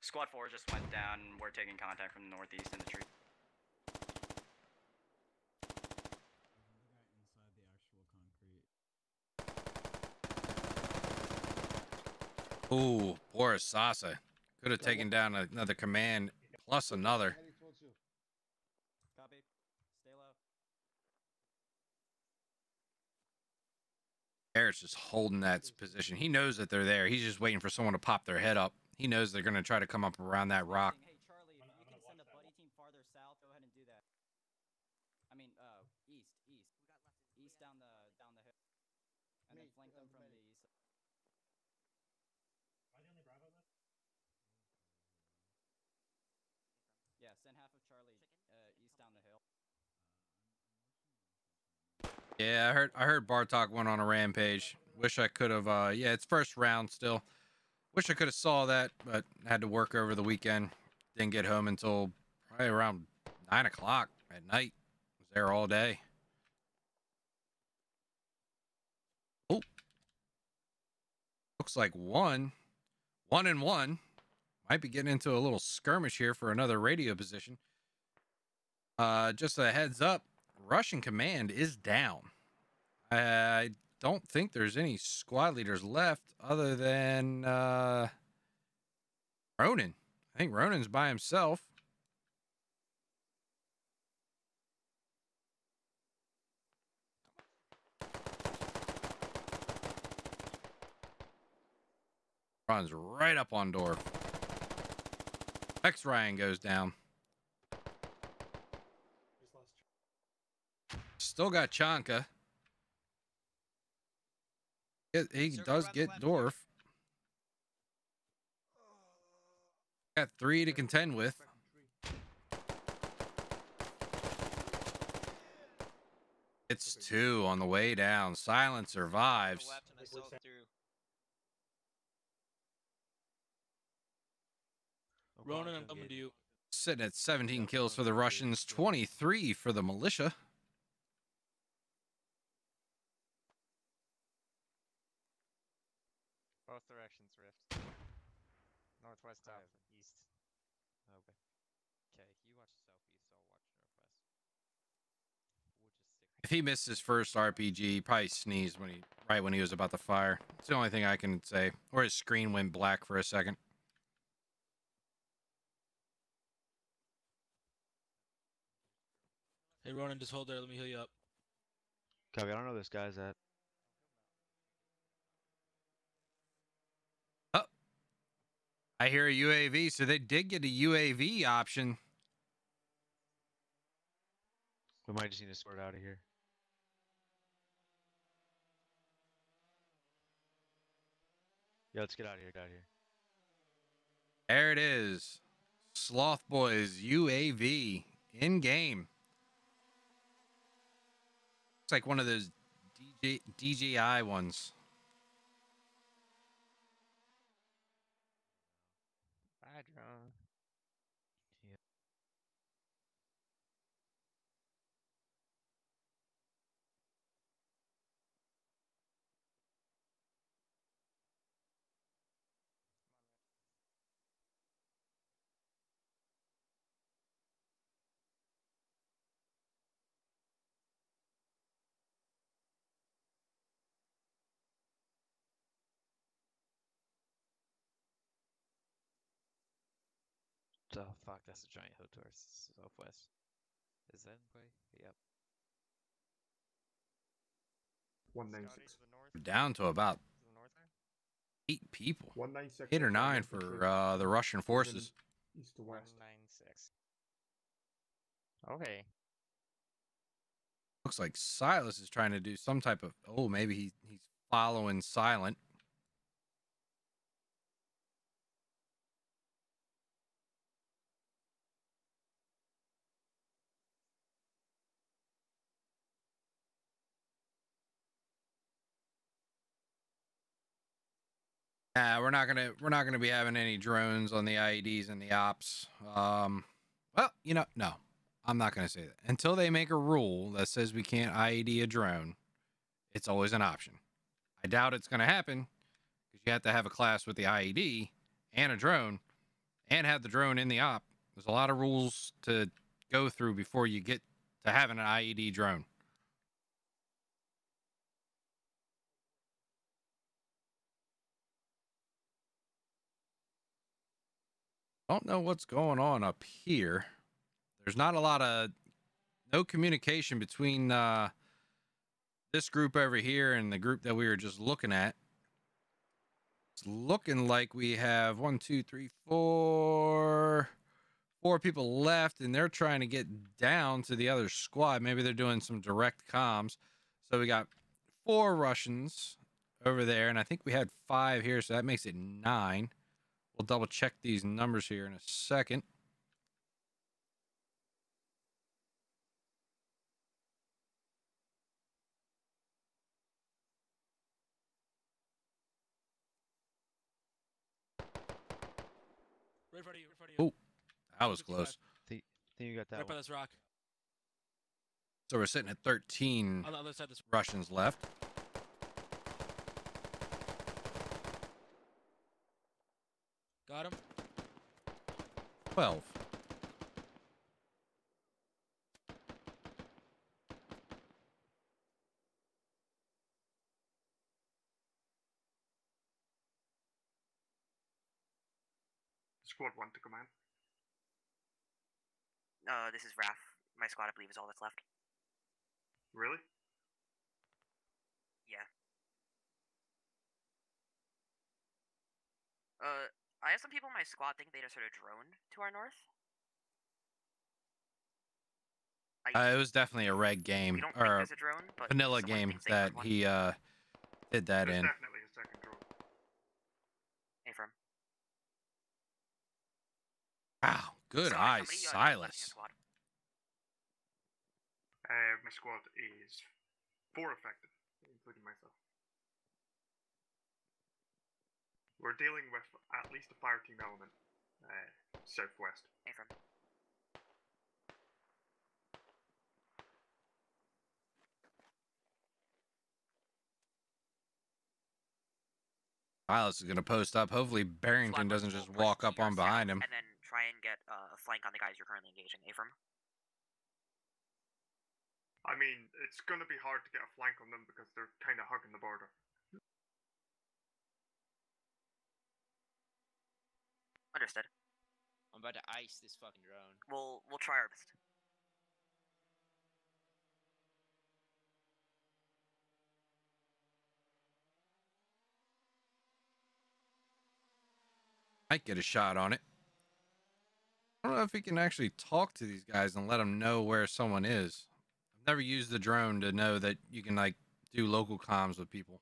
Squad 4 just went down. We're taking contact from the northeast in the tree. Ooh, Boris Sasa. Could have taken down another command plus another. Barrett's just holding that position. He knows that they're there. He's just waiting for someone to pop their head up. He knows they're going to try to come up around that rock. Hey, Charlie, if you can send a buddy team farther south, go ahead and do that. I mean, east. East down the hill. And then flank them from the east. Are they only Bravo left? Yeah, send half of Charlie east down the hill. Yeah, I heard Bartok went on a rampage. Wish I could have, yeah, it's first round still. Wish I could have saw that, but had to work over the weekend. Didn't get home until probably around 9 o'clock at night. Was there all day. Oh. Looks like one and one. Might be getting into a little skirmish here for another radio position. Just a heads up. Russian command is down. I don't think there's any squad leaders left other than Ronin. I think Ronin's by himself. Runs right up on Dorf. X Ryan goes down. Still got Chanka. He does get Dorf. Got three to contend with. It's two on the way down. Silent survives. Ronin, I'm coming to you. Sitting at 17 kills for the Russians, 23 for the militia. Both directions, Rift. Northwest, south, east. Okay. Okay, you watch the southeast, I'll watch northwest. If he missed his first RPG, he probably sneezed when he was about to fire. It's the only thing I can say. Or his screen went black for a second. Hey, Ronin, just hold there. Let me heal you up. Copy. I don't know where this guy's at. Oh. I hear a UAV, so they did get a UAV option. We might just need to sort out of here. Yeah, let's get out of here. Get out of here. There it is. Sloth Boys UAV in game. It's like one of those DJI ones. Bye, John. Yeah. Oh fuck, that's a giant hill towards southwest. Is that in play? Yep. 196. Down to about 8 people. 196. 8 or 9 for the Russian forces. East to west. 196. Okay. Looks like Silas is trying to do some type of. Oh, maybe he's following Silent. We're not gonna be having any drones on the IEDs and the ops. Well, you know, no, I'm not gonna say that until they make a rule that says we can't IED a drone. It's always an option. I doubt it's gonna happen because you have to have a class with the IED and a drone, and have the drone in the op. There's a lot of rules to go through before you get to having an IED drone. Don't know what's going on up here. There's not a lot of no communication between this group over here and the group that we were just looking at. It's looking like we have 4 people left, and they're trying to get down to the other squad. Maybe they're doing some direct comms. So we got 4 Russians over there, and I think we had 5 here, so that makes it 9. We'll double check these numbers here in a second. Right in front of you, Oh, that was close. I think you got that. Right by this rock. So we're sitting at 13 on the other side of this Russians left. Got him. 12. Squad 1 to command. This is Raph. My squad, I believe, is all that's left. Really? I have some people in my squad think they just heard a drone to our north. It was definitely a red game, or a drone, but vanilla game that he did that in. Definitely a second drone. Hey, from. Wow, good eyes, Silas. My squad is 4 affected, including myself. We're dealing with at least a fire team element southwest. Hey, from. Silas is going to post up. Hopefully Barrington doesn't just walk up on behind him. And then try and get a flank on the guys you're currently engaging. Ephraim? I mean, it's going to be hard to get a flank on them because they're kind of hugging the border. Understood. I'm about to ice this fucking drone. We'll try our best. Might get a shot on it. I don't know if we can actually talk to these guys and let them know where someone is. I've never used the drone to know that you can like do local comms with people.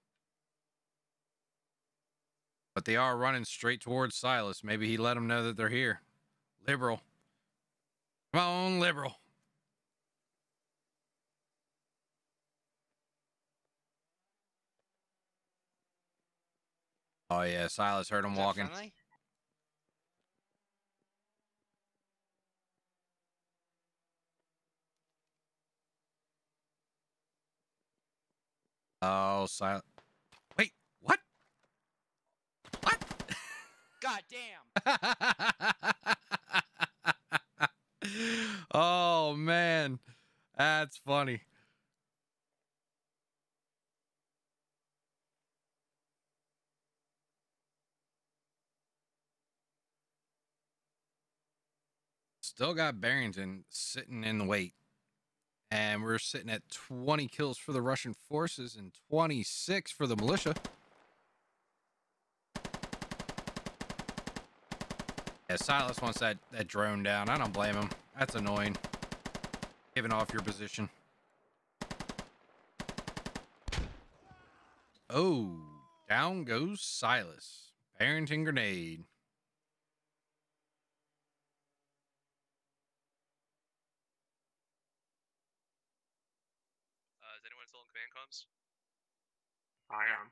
But they are running straight towards Silas. Maybe he let them know that they're here. Liberal. Come on, Liberal. Oh yeah, Silas heard him walking. Friendly? Oh, Silas. Wait, what? What? Goddamn. Oh, man. That's funny. Still got Barrington sitting in the wait. And we're sitting at 20 kills for the Russian forces and 26 for the militia. Yeah, Silas wants that drone down. I don't blame him. That's annoying. Giving off your position. Oh, down goes Silas. Barrington grenade. I am.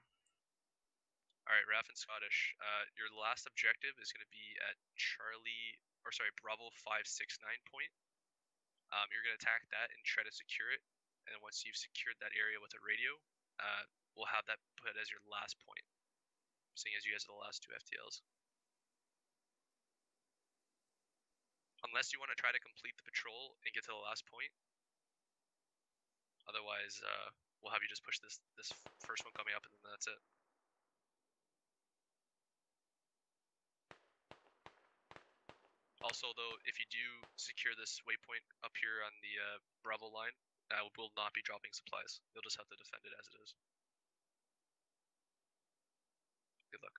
Alright, Raph and Scottish. Your last objective is going to be at Bravo 569 point. You're going to attack that and try to secure it. And then once you've secured that area with a radio, we'll have that put as your last point, seeing as you guys are the last 2 FTLs. Unless you want to try to complete the patrol and get to the last point. Otherwise, we'll have you just push this first one coming up, and then that's it. Also, though, if you do secure this waypoint up here on the Bravo line, we'll not be dropping supplies. You'll just have to defend it as it is. Good luck.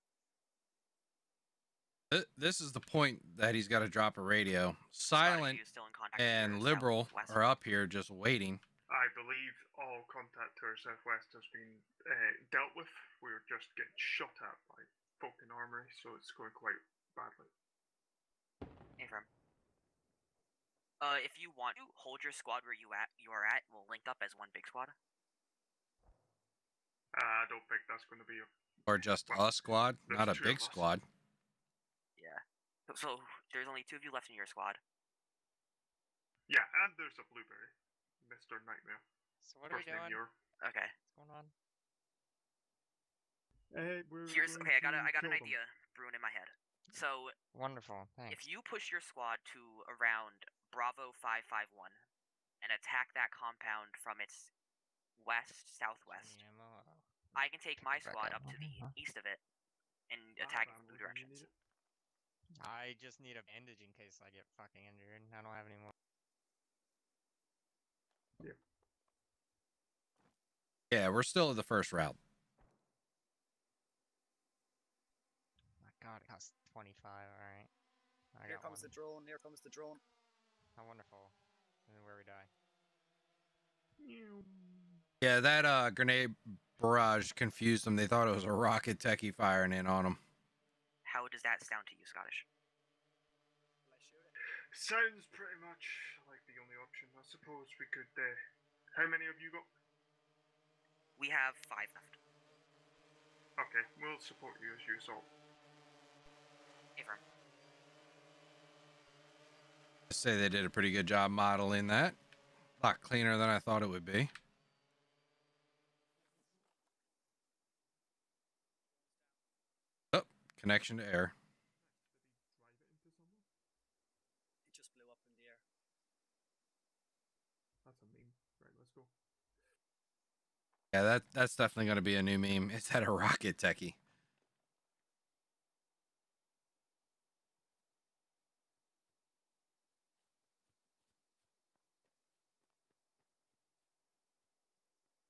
This is the point that he's got to drop a radio. Silent and Liberal are up here just waiting. I believe all contact to our southwest has been dealt with. We're just getting shot at by fucking armory, so it's going quite badly. Affirm. If you want to, hold your squad where you are at, and we'll link up as one big squad. I don't think that's going to be... Or just a squad, not a big squad. Yeah. So, there's only 2 of you left in your squad. Yeah, and there's a blueberry. Mr. Nightmare. So what are we doing? Okay. What's going on? Okay, I got an idea brewing in my head. So wonderful. Thanks. If you push your squad to around Bravo 551 and attack that compound from its southwest, I can take my squad up to the east of it and attack it from 2 directions. I just need a bandage in case I get fucking injured. I don't have any more. Yeah, we're still at the first route. God, it costs 25, alright. Here comes the drone, here comes the drone. How wonderful. And where we die. Yeah, that grenade barrage confused them. They thought it was a rocket techie firing in on them. How does that sound to you, Scottish? Sounds pretty much like the only option. I suppose we could... how many have you got? We have 5 left. Okay, we'll support you as you assault. Affirm. I'd say they did a pretty good job modeling that. A lot cleaner than I thought it would be. Oh, connection to air. Yeah, that's definitely going to be a new meme. Is that a rocket techie?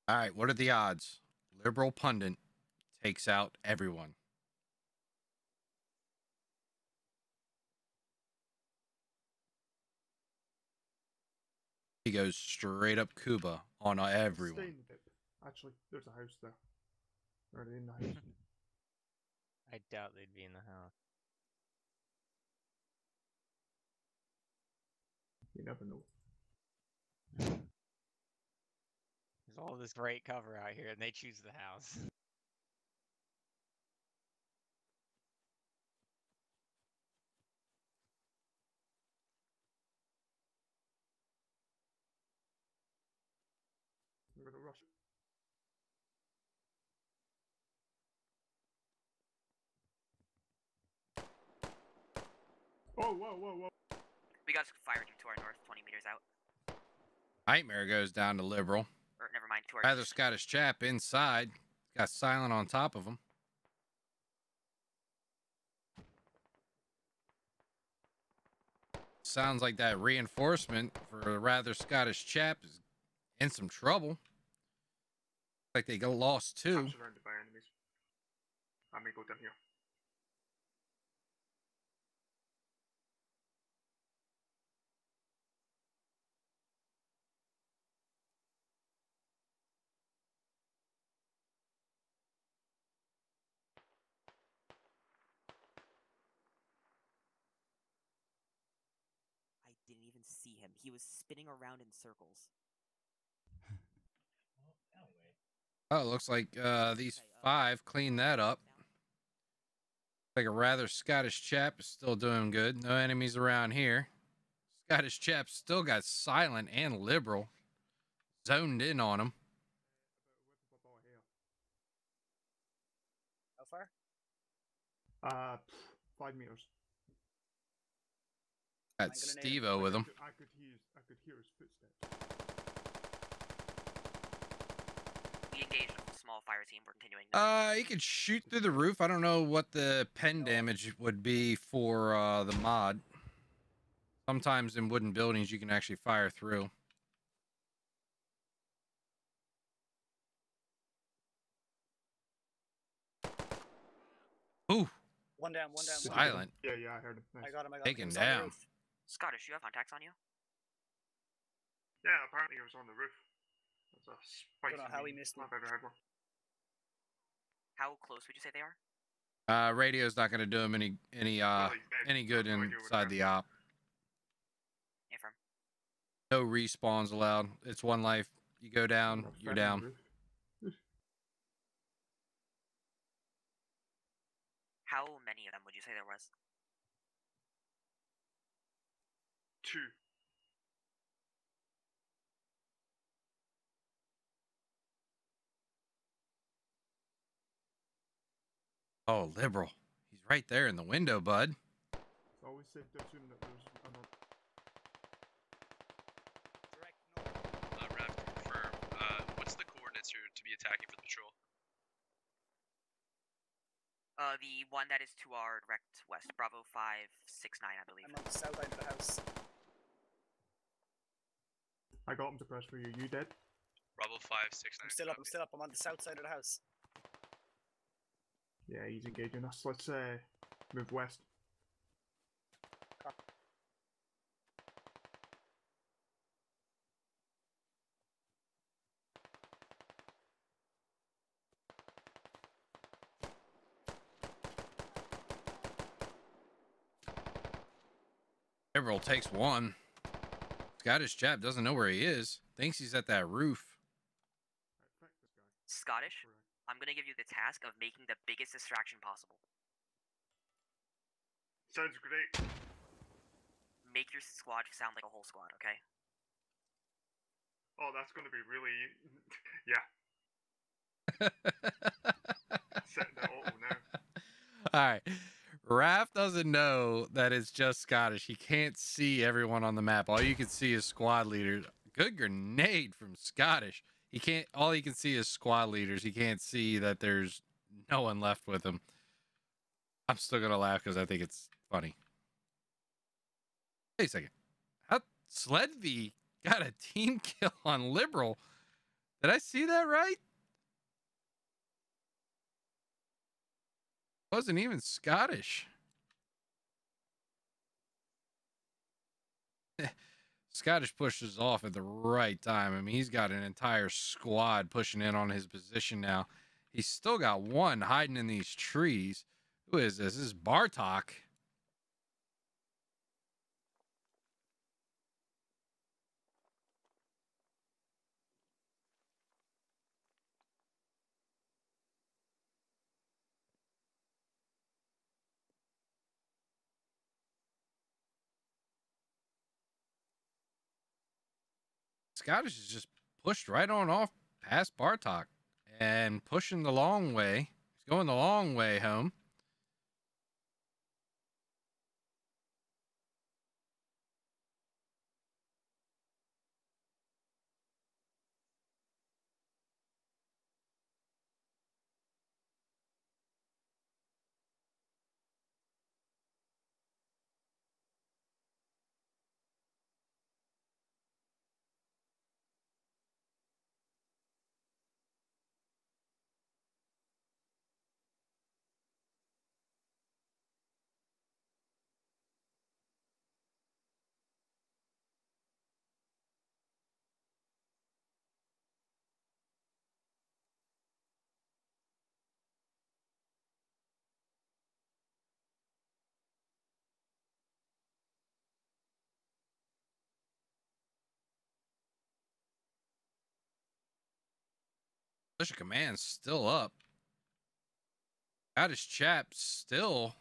All right, what are the odds? Liberal pundit takes out everyone. He goes straight up Cuba on everyone. Actually, there's a house there. Are they in the house? I doubt they'd be in the house. You never know. There's all this great cover out here, and they choose the house. We're gonna rush. Whoa, whoa, whoa, whoa. We got fire to our north, 20 meters out. Nightmare goes down to Liberal. Or, never mind, to our other Scottish chap inside. Got Silent on top of him. Sounds like that reinforcement for a rather Scottish chap is in some trouble. Like they got lost too. I'm surrounded by enemies. I may go down here. See him. He was spinning around in circles. Oh, looks like these 5 cleaned that up. Like a rather Scottish chap is still doing good. No enemies around here. Scottish chap still got Silent and Liberal zoned in on him. How far? 5 meters. Got Steve-O with him. I could hear his footsteps. We engaged a small fire team. We're continuing. He could shoot through the roof. I don't know what the pen damage would be for the mod. Sometimes in wooden buildings, you can actually fire through. Ooh. One down. One down. Silent. Yeah, yeah, I heard him. Nice. I got him. I got him. Taken down. Scottish, you have contacts on you? Yeah, apparently it was on the roof. That's a spicy. Don't know how he missed one. I've ever had one. How close would you say they are? Radio's not going to do him any good inside the op. Affirm. No respawns allowed. It's one life. You go down, you're down. How many of them would you say there was? 2. Oh, Liberal. He's right there in the window, bud. Always said that there's another. Direct north. Raph, confirm. What's the coordinates you're to be attacking for the patrol? The one that is to our direct west. Bravo 569, I believe. I'm on the south side of the house. I got him to press for you. You dead? Bravo 569. I'm still up. I'm on the south side of the house. Yeah, he's engaging us. Let's Move west. Liberal takes one. Scottish chap doesn't know where he is. Thinks he's at that roof. Scottish, I'm going to give you the task of making the biggest distraction possible. Sounds great. Make your squad sound like a whole squad, okay? Oh, that's going to be really... Yeah. Setting that all now. All right. Raph doesn't know that it's just Scottish. He can't see everyone on the map. All you can see is squad leaders. Good grenade from Scottish. He can't. All he can see is squad leaders. He can't see that there's no one left with him. I'm still gonna laugh because I think it's funny. Wait a second. How Sledvey got a team kill on Liberal? Did I see that right? Wasn't even Scottish. Scottish pushes off at the right time. I mean, he's got an entire squad pushing in on his position now. He's still got one hiding in these trees. Who is this? This is Bartok. Scottish is just pushed right on off past Bartok and pushing the long way. He's going the long way home. Militia command's still up. Got his chap still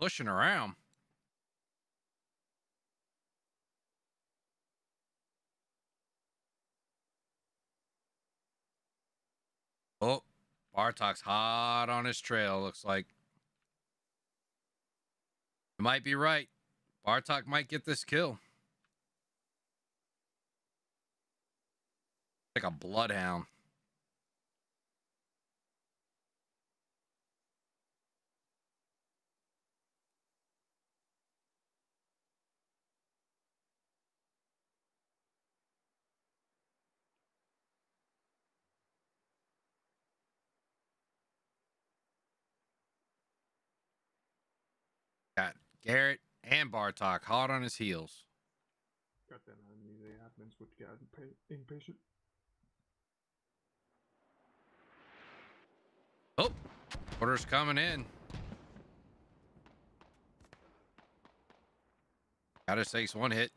pushing around. Oh, Bartok's hot on his trail, looks like. You might be right. Bartok might get this kill. Like a bloodhound. Garrett and Bartok hot on his heels. Goddamn, I knew the admins would get impatient. Oh, orders coming in. Gotta takes one hit.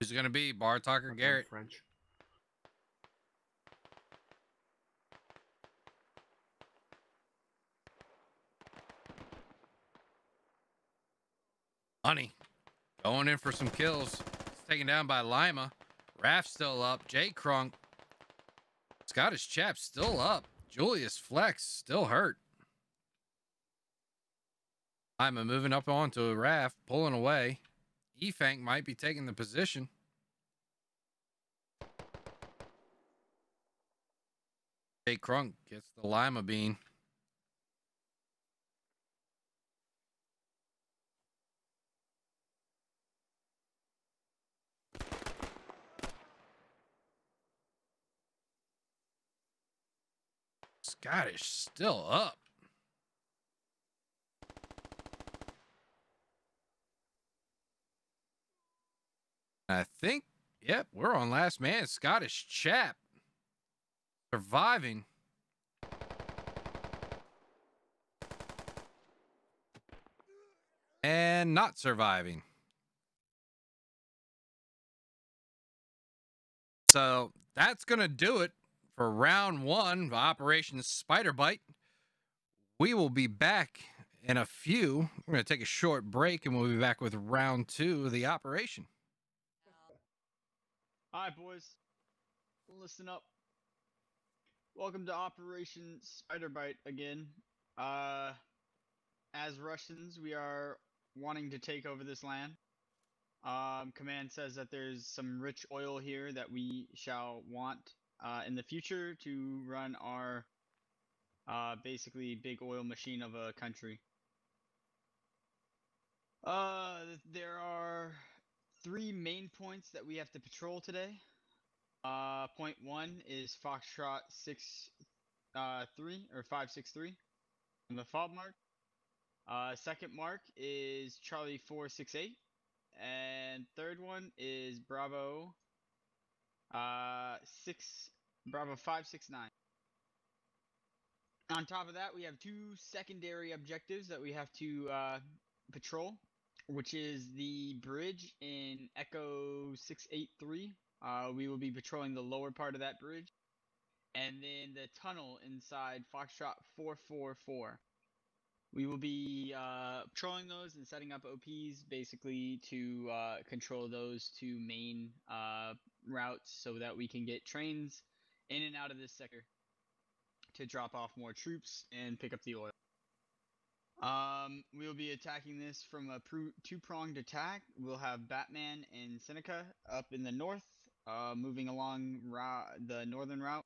Who's it gonna be, Bartok or Garrett? French. Honey, going in for some kills. It's taken down by Lima. Raph's still up. Jay Crunk. Scottish chap still up. Julius Flex still hurt. Lima moving up onto Raph, pulling away. Efank might be taking the position. Jay Crunk gets the Lima bean. Scottish still up. I think, yep, we're on last man. Scottish chap. Surviving. And not surviving. So that's going to do it for round one of Operation Spider Bite. We will be back in a few. We're going to take a short break and we'll be back with round two of the operation. Hi, boys. Listen up. Welcome to Operation Spider Bite again. As Russians, we are wanting to take over this land. Command says that there's some rich oil here that we shall want in the future to run our basically big oil machine of a country. There are three main points that we have to patrol today. Point one is Foxtrot 563 on the fob mark. Second mark is Charlie 468, and third one is Bravo 569. On top of that, we have two secondary objectives that we have to patrol, which is the bridge in Echo 683. We will be patrolling the lower part of that bridge, and then the tunnel inside Foxtrot 444. We will be patrolling those and setting up OPs basically to control those two main routes so that we can get trains in and out of this sector to drop off more troops and pick up the oil. We will be attacking this from a two-pronged attack. We'll have Batman and Seneca up in the north, moving along the northern route.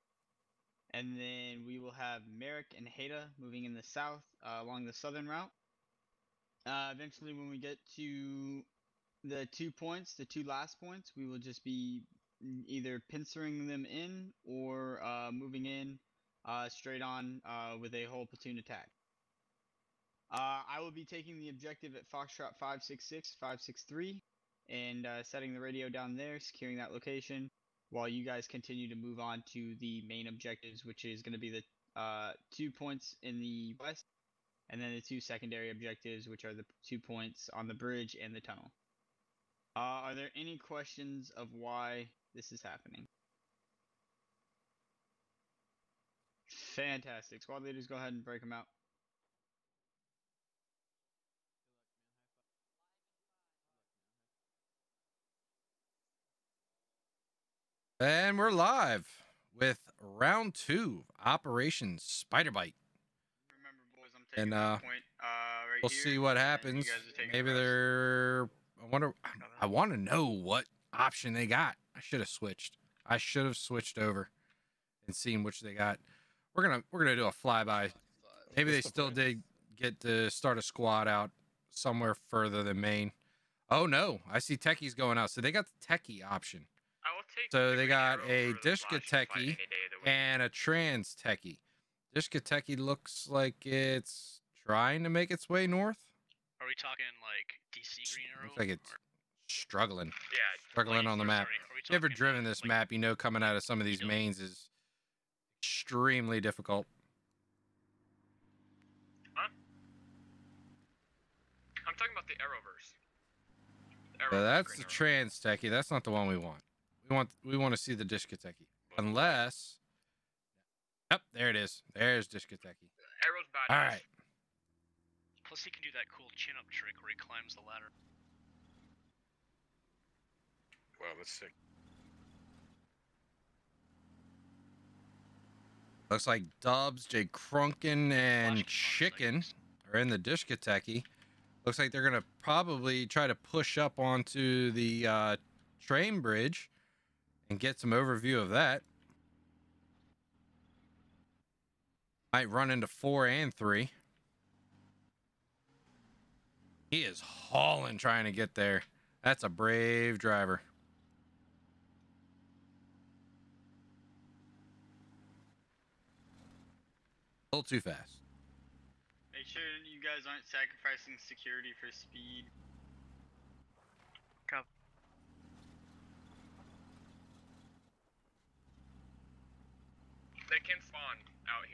And then we will have Merrick and Heda moving in the south along the southern route. Eventually, when we get to the two last points, we will just be either pincering them in or moving in straight on with a whole platoon attack. I will be taking the objective at Foxtrot 566, 563, and setting the radio down there, securing that location, while you guys continue to move on to the main objectives, which is going to be the 2 points in the west, and then the two secondary objectives, which are the 2 points on the bridge and the tunnel. Are there any questions of why this is happening? Fantastic. Squad leaders, go ahead and break them out. And we're live with round two, Operation Spider Bite. Remember, boys, I'm taking the point, right we'll here, see what happens. Maybe they're. I want to know what option they got. I should have switched. I should have switched over and seen which they got. We're gonna do a flyby. Maybe they still did get to start a squad out somewhere further than Maine. Oh no, I see techies going out, so they got the techie option. So they got a Dishka techie and a trans techie. Dishka techie looks like it's trying to make its way north. Are we talking like DC green arrow? Looks like it's struggling. Yeah, struggling on the map. If you've ever driven this map, you know coming out of some of these mains is extremely difficult. Huh? I'm talking about the Arrowverse. Yeah, that's the trans techie. That's not the one we want. We want to see the Dishka techie. Unless, yep, there it is. There's Dishka techie. Arrow's bad. All right. Plus he can do that cool chin-up trick where he climbs the ladder. Wow, that's sick. Looks like Dubs, Jay Crunkin, and Chicken are in the Dishka techie. Looks like they're gonna probably try to push up onto the train bridge and get some overview of that. Might run into 4 and 3. He is hauling trying to get there. That's a brave driver. A little too fast. Make sure you guys aren't sacrificing security for speed.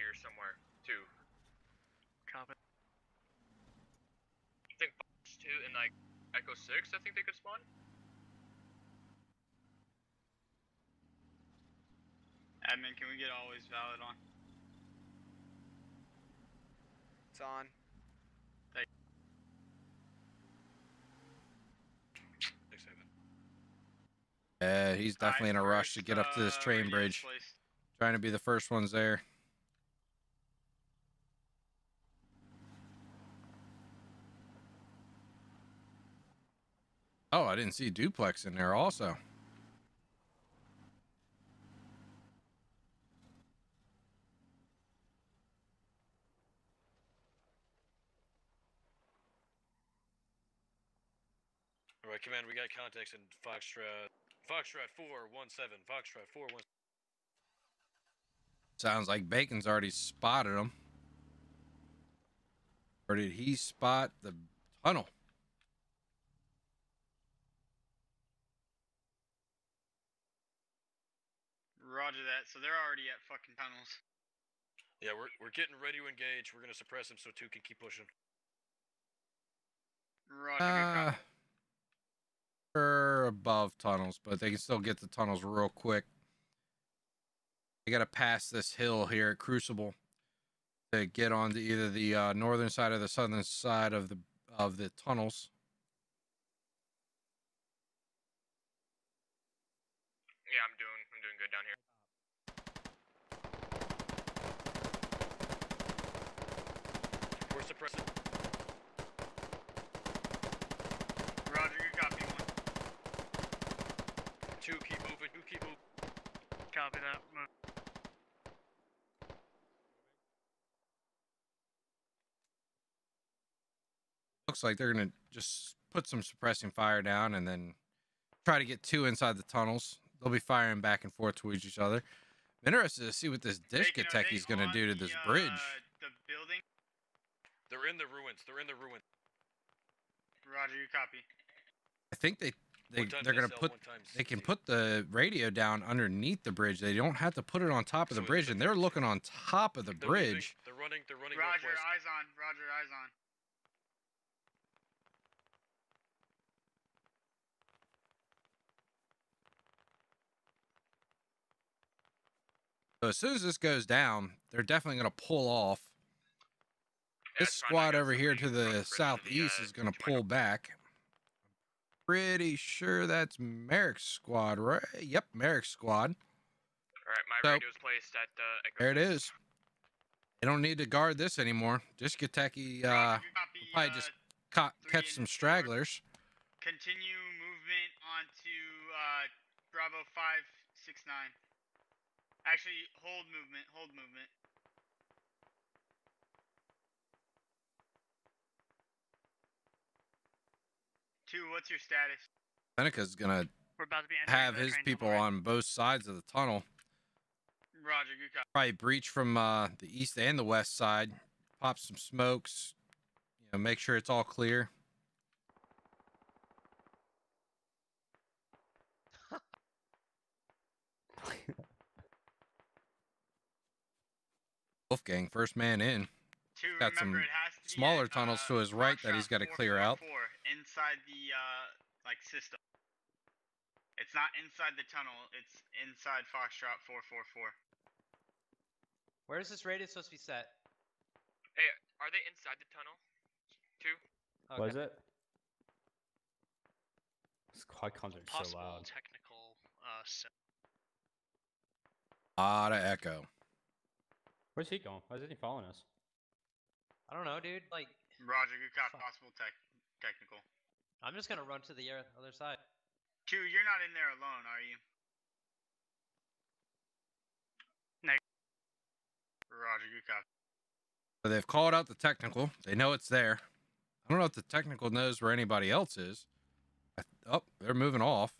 here somewhere, too. Copy. I think box 2 and like Echo 6, I think they could spawn. Admin, can we get always valid on? It's on. Thanks. Thanks, Evan. He's definitely in a rush to get up to this train bridge. Trying to be the first ones there. Oh, I didn't see Duplex in there also. Alright, Command, we got contacts in Foxtrot 417, Foxtrot 417. Sounds like Bacon's already spotted them. Or did he spot the tunnel? Roger that. So they're already at fucking tunnels. Yeah, we're getting ready to engage. We're gonna suppress them so two can keep pushing. Roger. They're above tunnels, but they can still get the tunnels real quick. They gotta pass this hill here at Crucible to get onto either the northern side or the southern side of the tunnels. Yeah, I'm doing good down here. We're suppressing. Roger, you copy one. Two, keep moving. Two, keep moving. Copy that. Move. Looks like they're gonna just put some suppressing fire down and then try to get two inside the tunnels. They'll be firing back and forth towards each other. I'm interested to see what this Dishka techie's gonna do to this bridge. The building. They're in the ruins. They're in the ruins. Roger, you copy. I think they're gonna put they can put the radio down underneath the bridge. They don't have to put it on top of the bridge, and they're looking on top of the bridge. They're running. Roger, eyes on. Roger, eyes on. So as soon as this goes down, they're definitely going to pull off. This squad over here to the southeast is going to pull back. Pretty sure that's Merrick's squad, right? Yep, Merrick's squad. All right, my radio's placed at there it is. They don't need to guard this anymore. Just Gateki probably just catch some stragglers. Continue movement onto Bravo 569. Actually, hold movement, hold movement. Two, what's your status? Seneca's gonna have his people on both sides of the tunnel. Roger, good copy. Probably breach from the east and the west side. Pop some smokes. You know, make sure it's all clear. Wolfgang, first man in. Got some smaller tunnels to his right that he's got to clear out. Inside the like system. It's not inside the tunnel. It's inside Foxtrot 444. Where is this radio supposed to be set? Hey, are they inside the tunnel? Two. Okay. What is it? This quad comms are so loud. Possible technical. Lot of echo. Where's he going? Why isn't he following us? I don't know, dude. Like, Roger, good cop. Possible technical. I'm just gonna run to the other side. Two, you're not in there alone, are you? Negative. Roger, good cop. So they've called out the technical. They know it's there. I don't know if the technical knows where anybody else is. Oh, they're moving off.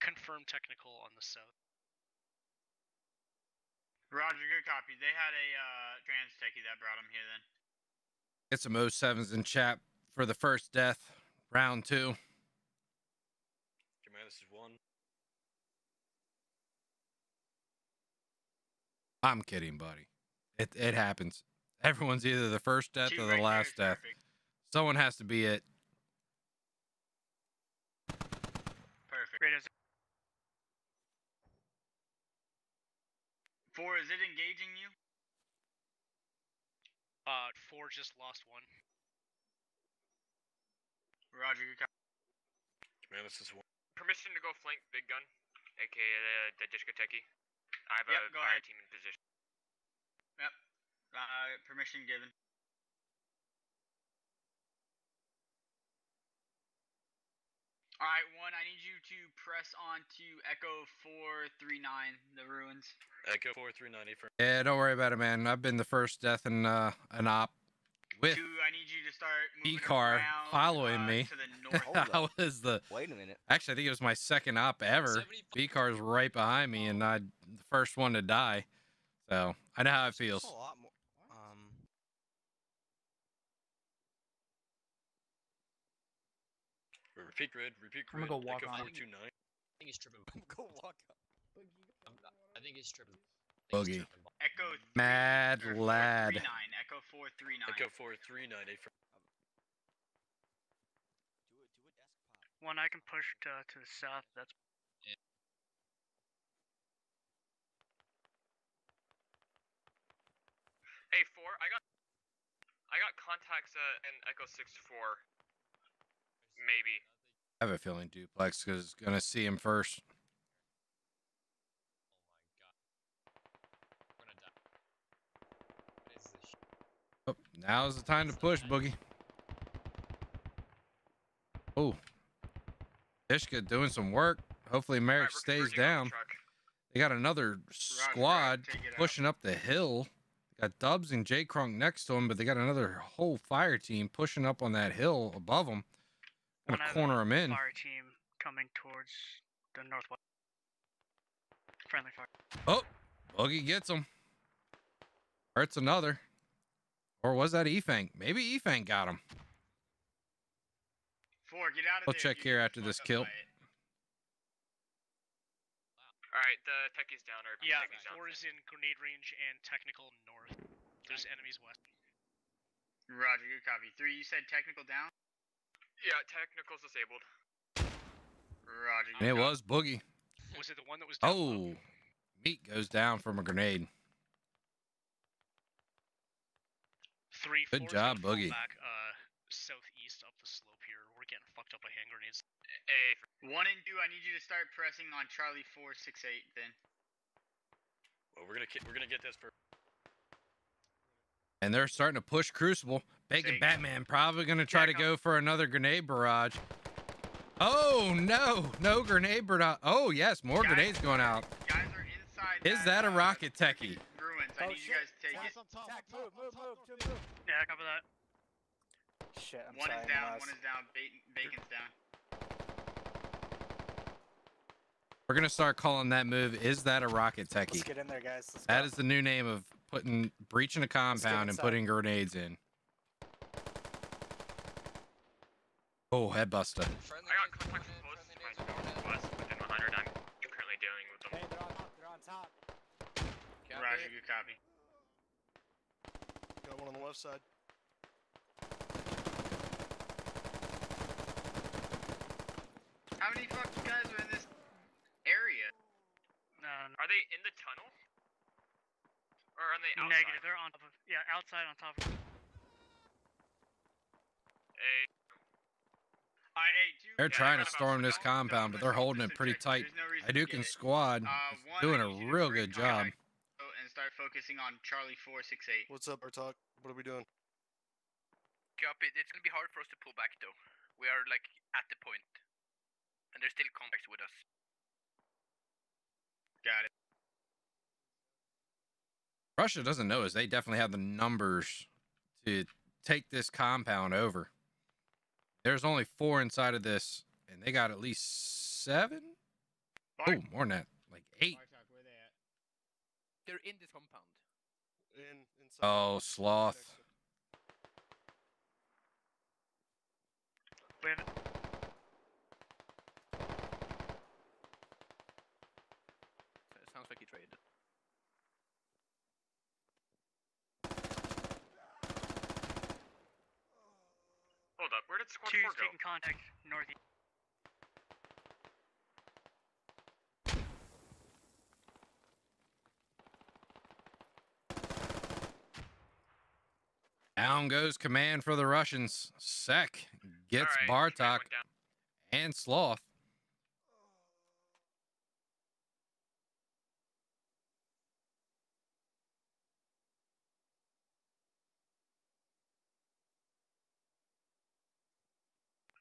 Confirm technical on the south. Roger, good copy. They had a trans techie that brought him here then. Get some O7s in chat for the first death, round 2. Command, this is 1. I'm kidding, buddy. It happens. Everyone's either the first death or the last death. Perfect. Someone has to be it. Perfect. Four, is it engaging you? Four just lost one. Roger, you got. Man, this is one. Permission to go flank Big Gun, aka the Dishka techie. I have a fire team in position. Yep. Permission given. Alright, one, I need you to press on to Echo 439, the ruins. Echo 439, yeah, don't worry about it, man. I've been the first death in an op. With two, I need you to start moving around, following me to the north. That was the wait a minute. Actually, I think it was my second op ever. B car's right behind me, and I'm the first one to die. So I know how it feels. A lot more. Repeat grid. Repeat grid. I'm gonna go walk on. I think he's tripping. I'm gonna go walk up. I think he's tripping. Boogie. Echo mad lad. Echo 439. Echo 439. One I can push to the south. That's. Yeah. Hey four, I got contacts in Echo 64. Maybe. I have a feeling Duplex is gonna see him first. Oh, now's the time to push, Boogie. Oh, Dishka doing some work. Hopefully Merrick stays down. They got another squad pushing up the hill. They got Dubs and J Crunk next to him, but they got another whole fire team pushing up on that hill above them. I'm gonna corner them in. Fire team coming towards the northwest. Friendly fire. Oh, Boogie gets him. Hurts another. Or was that E-Fang? Maybe E-Fang got him. Four, get out of we'll there. Check here after this kill. Wow. Alright, the techie's down. Or yeah, techie's down. Four is in grenade range and technical north. There's enemies west. Roger, good copy. Three, you said technical down? Yeah, technical's disabled. Roger, and it was Boogie. Was it the one that was down? Oh, meat goes down from a grenade. Three, good job, Boogie. Back, southeast up the slope here. We're getting fucked up by hand grenades. One and two, I need you to start pressing on Charlie 468. Then. Well, we're gonna get this for. And they're starting to push Crucible. Bacon Batman probably gonna try to go for another grenade barrage. Oh no, no grenade barrage. Oh yes, more grenades going out. Guys are inside. Is that a rocket techie? I need you guys to take it. Move. Yeah, cover that. Shit, I'm sorry. One is down. Bacon's down. We're gonna start calling that move. Is that a rocket techie? Let's get in there, guys. That is the new name of breaching a compound and putting grenades in. Oh, headbuster. Friendly I got contact from both northwest within 100. I'm currently dealing with them. Hey, they're on top. Roger, good copy. Got one on the left side. How many fucking guys are in this area? No. Are they in the tunnel? Or are they outside? Negative, they're on top of, outside on top of. Hey. They're trying to storm this compound, but they're holding it pretty tight. Edukin squad doing a real good job. Start focusing on Charlie 468. What's up, Bartok? What are we doing? Copy. It's gonna be hard for us to pull back though. We are like at the point, and there's still contacts with us. Got it. Russia doesn't know us. They definitely have the numbers to take this compound over. There's only four inside of this, and they got at least seven. Oh, more than that, like eight. They're in this compound. Sloth. Wait. Sounds like he traded. Hold up, where did Squad 4 go? Taking contact northeast. Down goes command for the Russians. Sec gets right, Bartok and Sloth.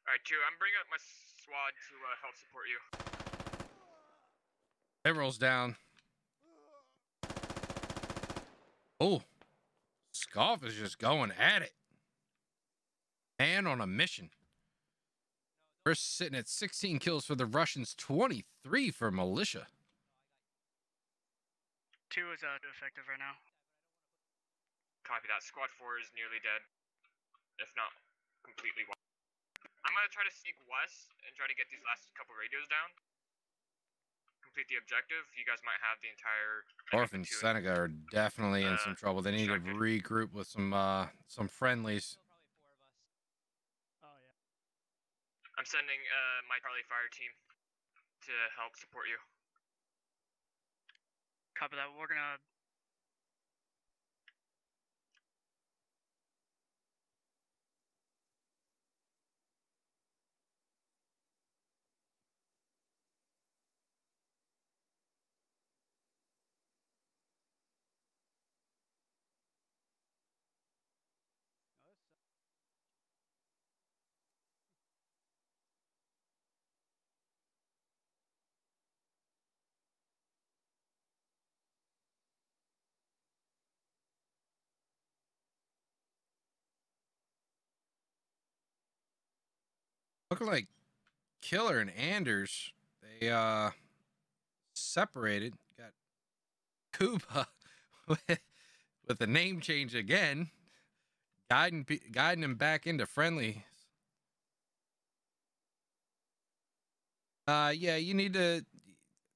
Alright, Jew, I'm bringing up my squad to help support you. Liberal's down. Oh, Scoff is just going at it. And on a mission. We're sitting at 16 kills for the Russians, 23 for militia. 2 is effective right now. Copy that. Squad 4 is nearly dead, if not completely wiped. I'm going to try to sneak west and try to get these last couple radios down. Complete the objective. You guys might have the entire... Dorf and Seneca are definitely in some trouble. They need to regroup with some friendlies. Oh, yeah. I'm sending my Charlie fire team to help support you. Copy that. We're going to... Look like Killer and Anders, they separated. Got Cuba with the name change again, guiding him back into friendlies. Yeah, you need to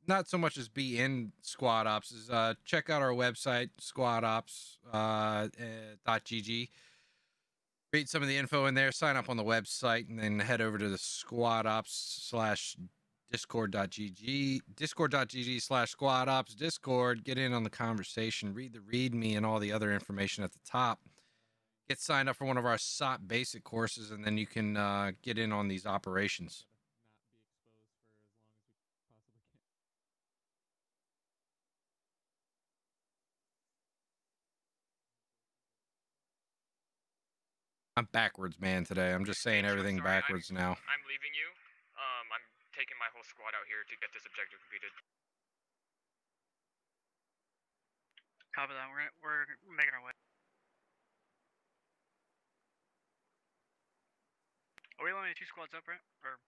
not so much as be in Squad Ops. Is check out our website, squadops.gg. Read some of the info in there, sign up on the website, and then head over to the squadops.discord.gg, discord.gg/squadops, Discord, get in on the conversation, read the readme and all the other information at the top. Get signed up for one of our SOP basic courses, and then you can get in on these operations. I'm backwards, man, today. I'm just saying everything backwards now. I'm leaving you. I'm taking my whole squad out here to get this objective completed. Copy that. We're making our way. Are we only 2 squads up, right? Or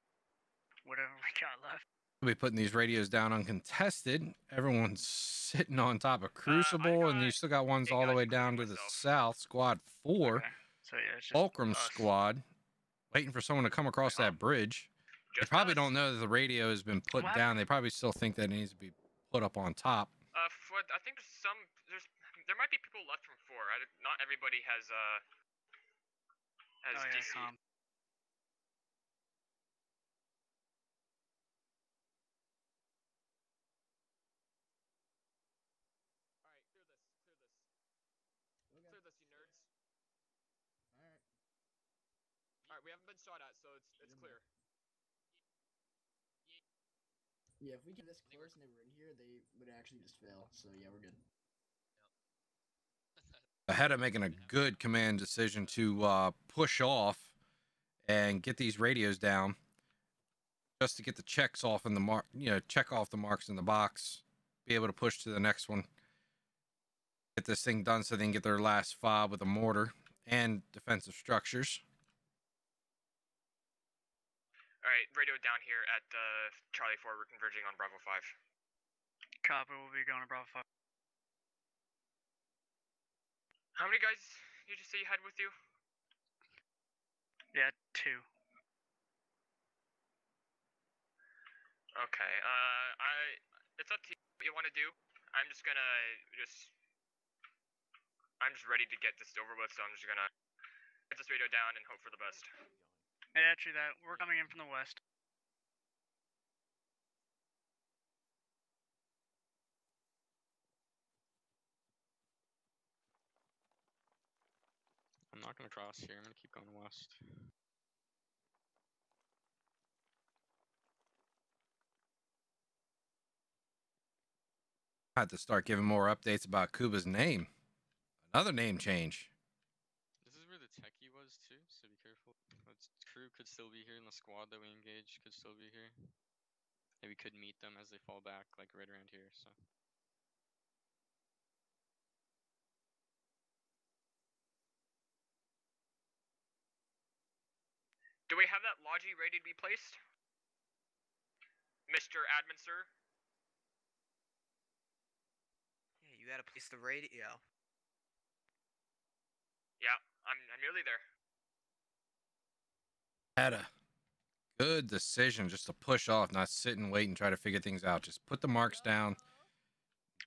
whatever we got left. We'll be putting these radios down uncontested. Everyone's sitting on top of Crucible, and you still got ones all the way down to the south. Squad 4. Okay. So yeah, it's just Fulcrum squad waiting for someone to come across that bridge. They probably don't know that the radio has been put down. They probably still think that it needs to be put up on top. I think there's there might be people left from 4. Not everybody has DC. Yeah, we haven't been shot at, so it's clear. Yeah, if we get this close and they were in here, they would actually just fail. So yeah, we're good. Ahead of making a good command decision to push off and get these radios down, just to get the checks off in the mark. You know, check off the marks in the box, be able to push to the next one, get this thing done, so they can get their last fob with a mortar and defensive structures. Alright, radio down here at Charlie 4, we're converging on Bravo 5. Copy, we'll be going to Bravo 5. How many guys did you say you had with you? Yeah, 2. Okay, it's up to you what you want to do. I'm just gonna, I'm just ready to get this over with, so I'm just gonna get this radio down and hope for the best. Yeah, true that. We're coming in from the west. I'm not going to cross here. I'm going to keep going west. I have to start giving more updates about Cuba's name. Another name change. This is where the techie was too, so be careful. The crew could still be here, and the squad that we engaged could still be here. And we could meet them as they fall back, like right around here, so. Do we have that logi ready to be placed? Mr. Admin, sir? Yeah, you gotta place the radio. Yeah, I'm nearly there. Had a good decision just to push off, not sit and wait and try to figure things out. Just put the marks down,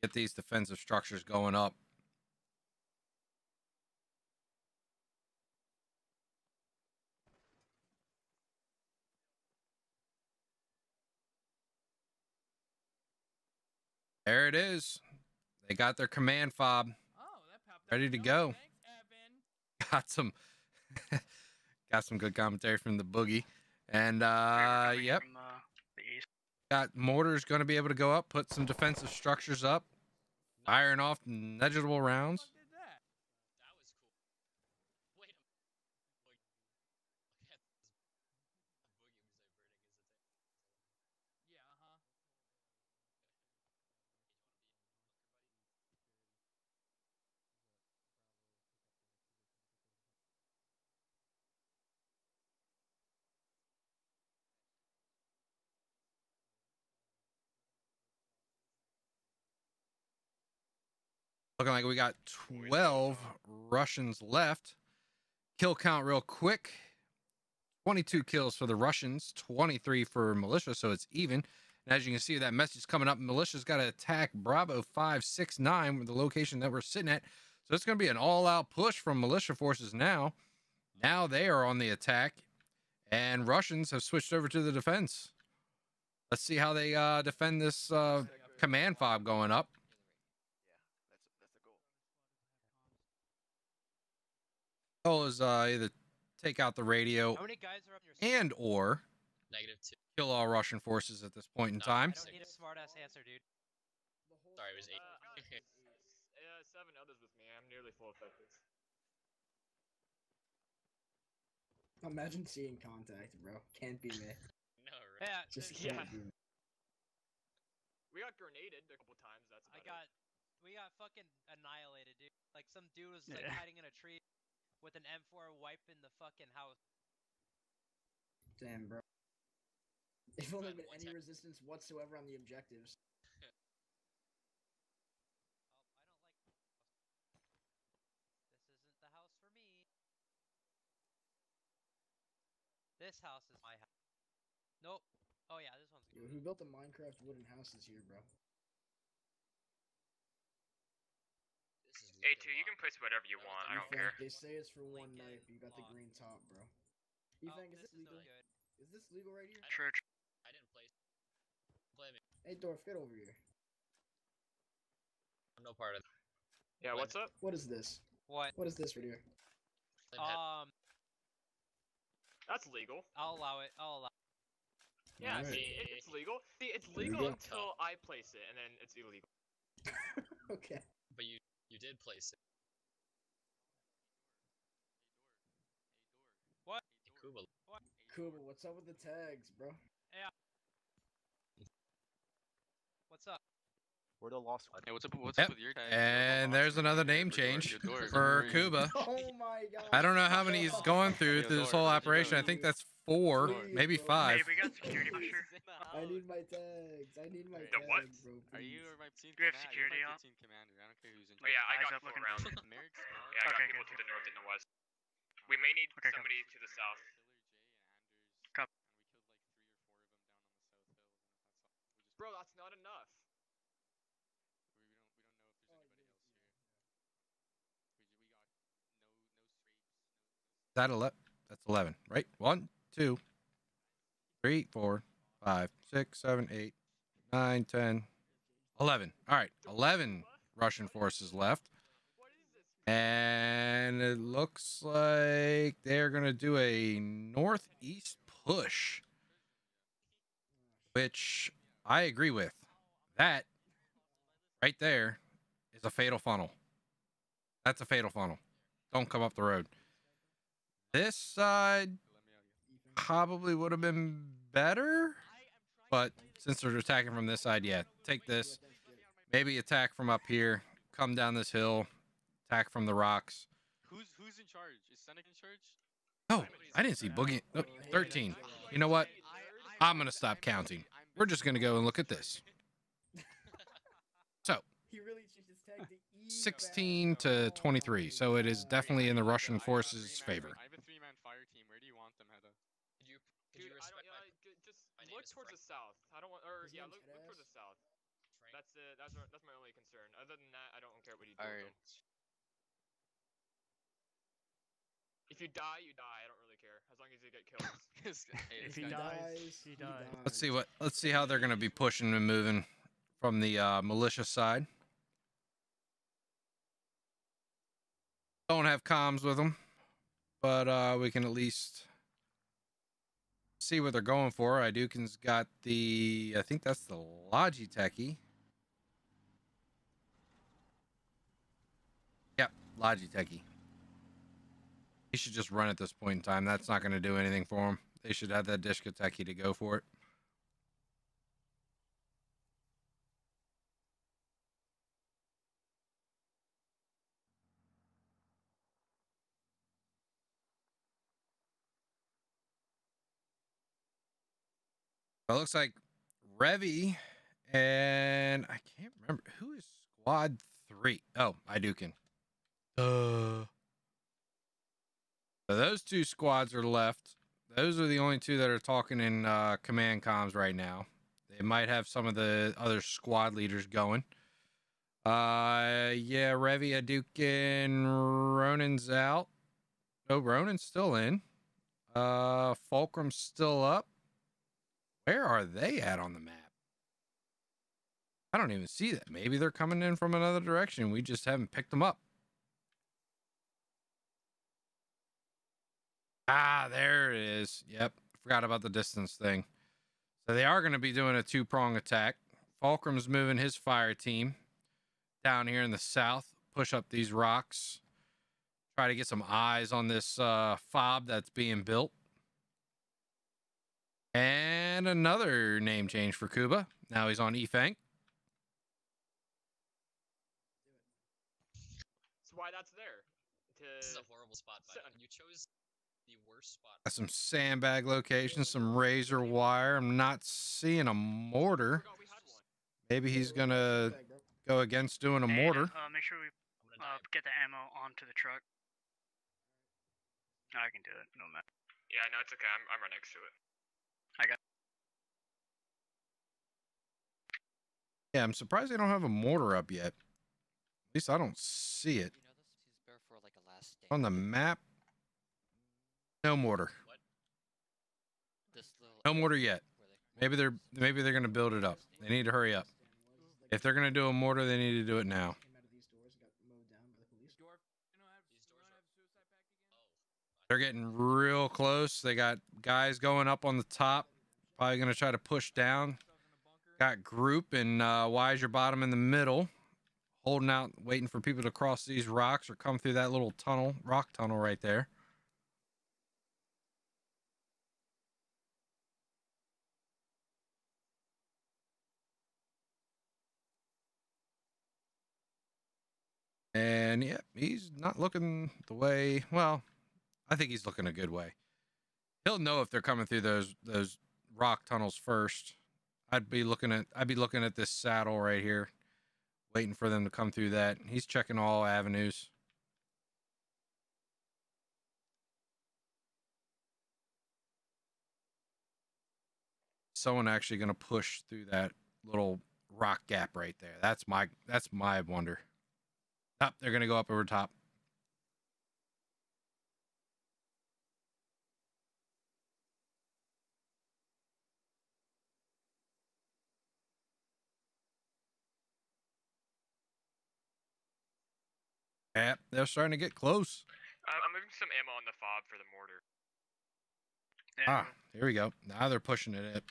get these defensive structures going up. There it is. They got their command fob. Oh, that popped ready to go. Thanks, got some good commentary from the Boogie, and yep, from, got mortars going to be able to go up, put some defensive structures up, firing off negligible rounds. Looking like we got 12 Russians left. Kill count real quick. 22 kills for the Russians, 23 for militia, so it's even. And as you can see, that message coming up. Militia's got to attack Bravo 569 with the location that we're sitting at. So it's going to be an all-out push from militia forces now. Now they are on the attack, and Russians have switched over to the defense. Let's see how they defend this command fob going up. Is either take out the radio and or -2. Kill all Russian forces at this point in time. I don't need a smart-ass answer, dude. Sorry, it was 8. Seven others with me. I'm nearly full effective. Imagine seeing contact, bro. Can't be me. No, right? Yeah, just can't be me. We got grenaded a couple times. That's about it. We got fucking annihilated, dude. Like some dude was like hiding in a tree with an M4 wiping the fucking house. Damn, bro. If only been any resistance whatsoever on the objectives. Oh, I don't like this. This isn't the house for me. This house is my house. Nope. Oh yeah, this one's good. Yo, who built the Minecraft wooden houses here, bro? A2, you can place whatever you want. I don't care. They say it's for one night, but you got the green top, bro. Wolfgang, is this legal? Is this legal right here? Church. I didn't place. Hey, Dorf, get over here. I'm no part of it. Yeah, what's up? What is this? What is this right here? That's legal. I'll allow it. Yeah, see, it's legal. See, it's legal until I place it, and then it's illegal. Okay. But you did place it. What? Kuba. Kuba, what's up with the tags, bro? Yeah. What's up? We're the lost one. Hey, what's up with your tags? And there's another name change for Kuba. Oh my god. I don't know how many he's going through this whole operation. I think that's 4, maybe 5. Hey, we got security pressure. I need my tags. The tags, what? Bro, are you or my team commander? Security on? Team commander. I don't care who's in charge. Oh, yeah, I got people around. Yeah, I got people to the north and the west. We may need somebody to the south. Come. Bro, that's not enough. We don't know if there's anybody else here. We got no streaks. That's 11, right? 1. 2, 3, 4, 5, 6, 7, 8, 9, 10, 11. All right, 11 Russian forces left. And it looks like they're going to do a northeast push, which I agree with. That right there is a fatal funnel. That's a fatal funnel. Don't come up the road. This side probably would have been better, but since they're attacking from this side, yeah, take this. Maybe attack from up here, come down this hill, attack from the rocks. Who's in charge? Is Seneca in charge? Oh, I didn't see Boogie. Oh, 13. You know what? I'm going to stop counting. We're just going to go and look at this. So, 16 to 23. So it is definitely in the Russian forces' favor. I have a three-man fire team. Where do you want them, Heather? Dude, just look towards the south. I don't want, or yeah, look towards the south. That's it. That's my only concern. Other than that, I don't care what you do. All right. If you die, you die. I don't really care. As long as you get killed. If he dies, he dies. Let's see what. Let's see how they're gonna be pushing and moving from the militia side. Don't have comms with them, but we can at least see what they're going for. Edukin's got the. I think that's the Logitech-y. Yep, Logitech-y. He should just run at this point in time. That's not going to do anything for him. They should have that Dishka techie to go for it. Well, it looks like Revy and I can't remember who is squad 3. Oh, Edukin. So those two squads are left. Those are the only two that are talking in command comms right now. They might have some of the other squad leaders going. Yeah, Revy, Edukin, Ronin's out. Oh, Ronin's still in. Fulcrum's still up. Where are they at on the map? I don't even see that. Maybe they're coming in from another direction. We just haven't picked them up. Ah, there it is. Yep. Forgot about the distance thing. So they are going to be doing a two-prong attack. Fulcrum's moving his fire team down here in the south. Push up these rocks. Try to get some eyes on this fob that's being built. And another name change for Cuba. Now he's on E-Fang. That's why that's there. This is a horrible spot, by you chose... Got some sandbag locations, some razor wire. I'm not seeing a mortar. Maybe he's gonna go against doing a mortar. Make sure we get the ammo onto the truck. I can do it. No matter. Yeah, no, it's okay. I'm right next to it. I got. Yeah, I'm surprised they don't have a mortar up yet. At least I don't see it on the map. No mortar. No mortar yet. Maybe they're gonna build it up. They need to hurry up. If they're gonna do a mortar, they need to do it now. They're getting real close. They got guys going up on the top. Probably gonna try to push down. Got group and Wise your bottom in the middle, holding out, waiting for people to cross these rocks or come through that little tunnel, rock tunnel right there. And yeah, he's not looking the way. Well, I think he's looking a good way. He'll know if they're coming through those rock tunnels first. I'd be looking at this saddle right here, waiting for them to come through that. He's checking all avenues. Someone actually going to push through that little rock gap right there. That's my wonder. Up, they're going to go up over top. Yeah, they're starting to get close. I'm moving some ammo on the fob for the mortar. Ah, here we go. Now they're pushing it up.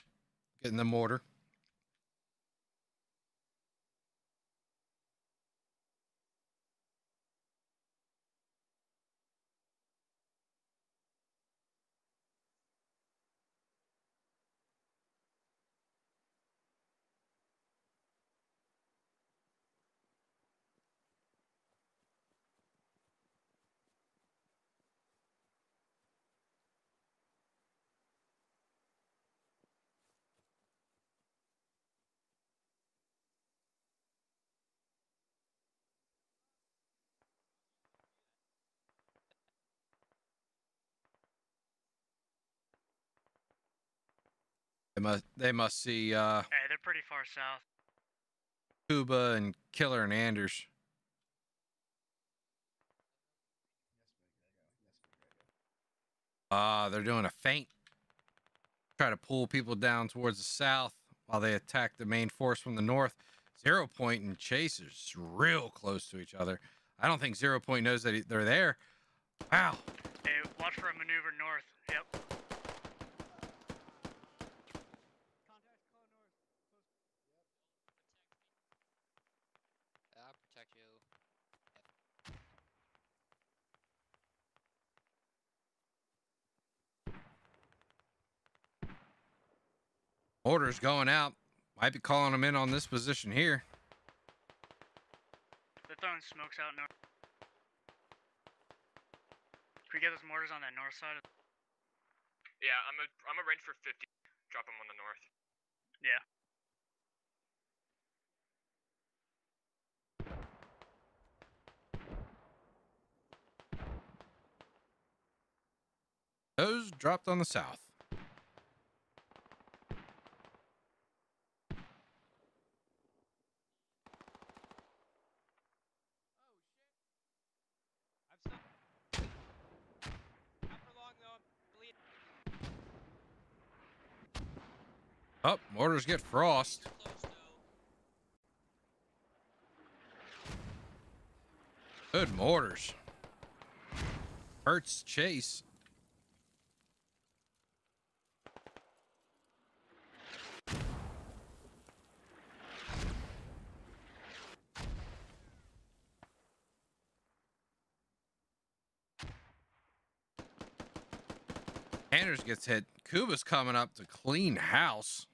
Getting the mortar. They must see, hey, they're pretty far south. Cuba and Killer and Anders. They're doing a feint. Try to pull people down towards the south while they attack the main force from the north. 0 Point and Chase is real close to each other. I don't think 0 Point knows that they're there. Wow. Hey, watch for a maneuver north. Yep. Orders going out. Might be calling them in on this position here. They're throwing smokes out north. Can we get those mortars on that north side? Yeah, I'm a range for 50. Drop them on the north. Yeah. Those dropped on the south. Oh, mortars get frost. Good mortars. Hurts Chase. Anders gets hit. Cuba's coming up to clean house.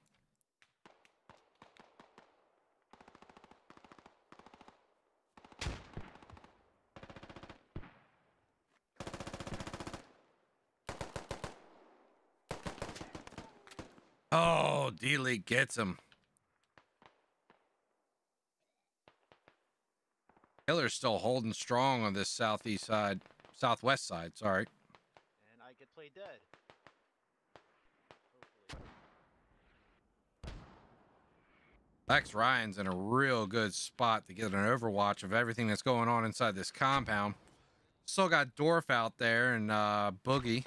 Oh, D-League gets him. Killer's still holding strong on this southeast side, southwest side, sorry. And I could play dead. Hopefully. Lex Ryan's in a real good spot to get an overwatch of everything that's going on inside this compound. Still got Dorf out there and Boogie.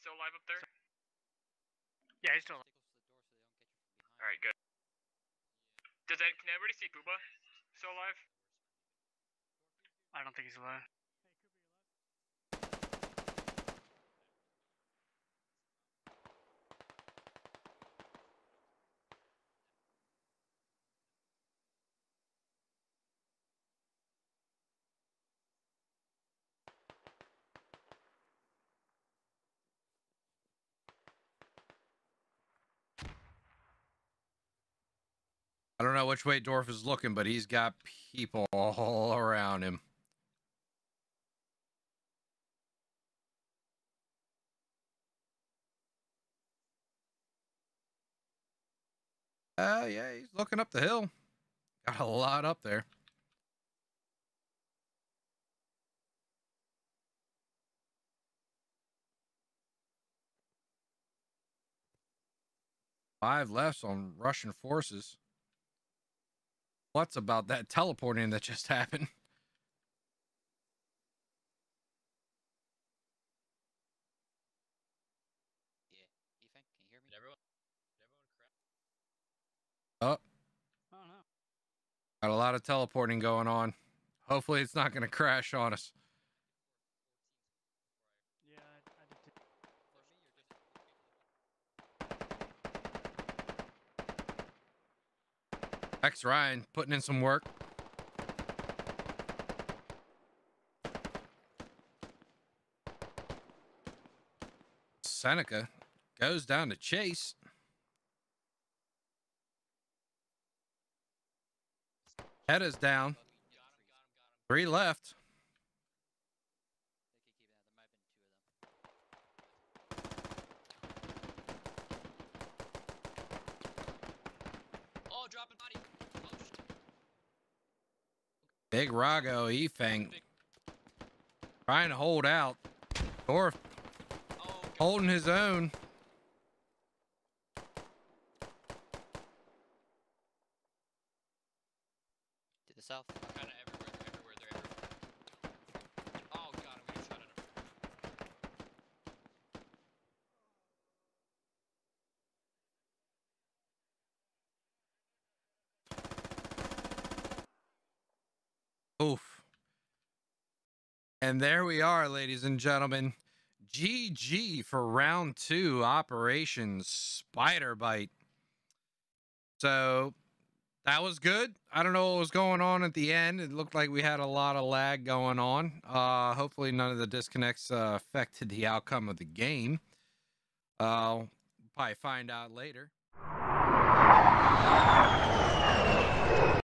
Still alive up there? Yeah, he's still alive. Alright, good. Can everybody see Booba? Still alive? I don't think he's alive. I don't know which way Dorf is looking, but he's got people all around him. Yeah, he's looking up the hill. Got a lot up there. Five lefts on Russian forces. What's about that teleporting that just happened? Got a lot of teleporting going on. Hopefully it's not going to crash on us. X Ryan putting in some work. Seneca goes down to Chase. Head is down. 3 left. Oh, dropping body. Big Rago E-Fang trying to hold out. Dorf holding his own. To the south. Kind of everywhere, they're everywhere. Oh god, I'm gonna shot at him. Oof. And there we are, ladies and gentlemen. GG for round 2, Operation Spider Bite. So that was good. I don't know what was going on at the end. It looked like we had a lot of lag going on. Hopefully none of the disconnects affected the outcome of the game. I'll probably find out later.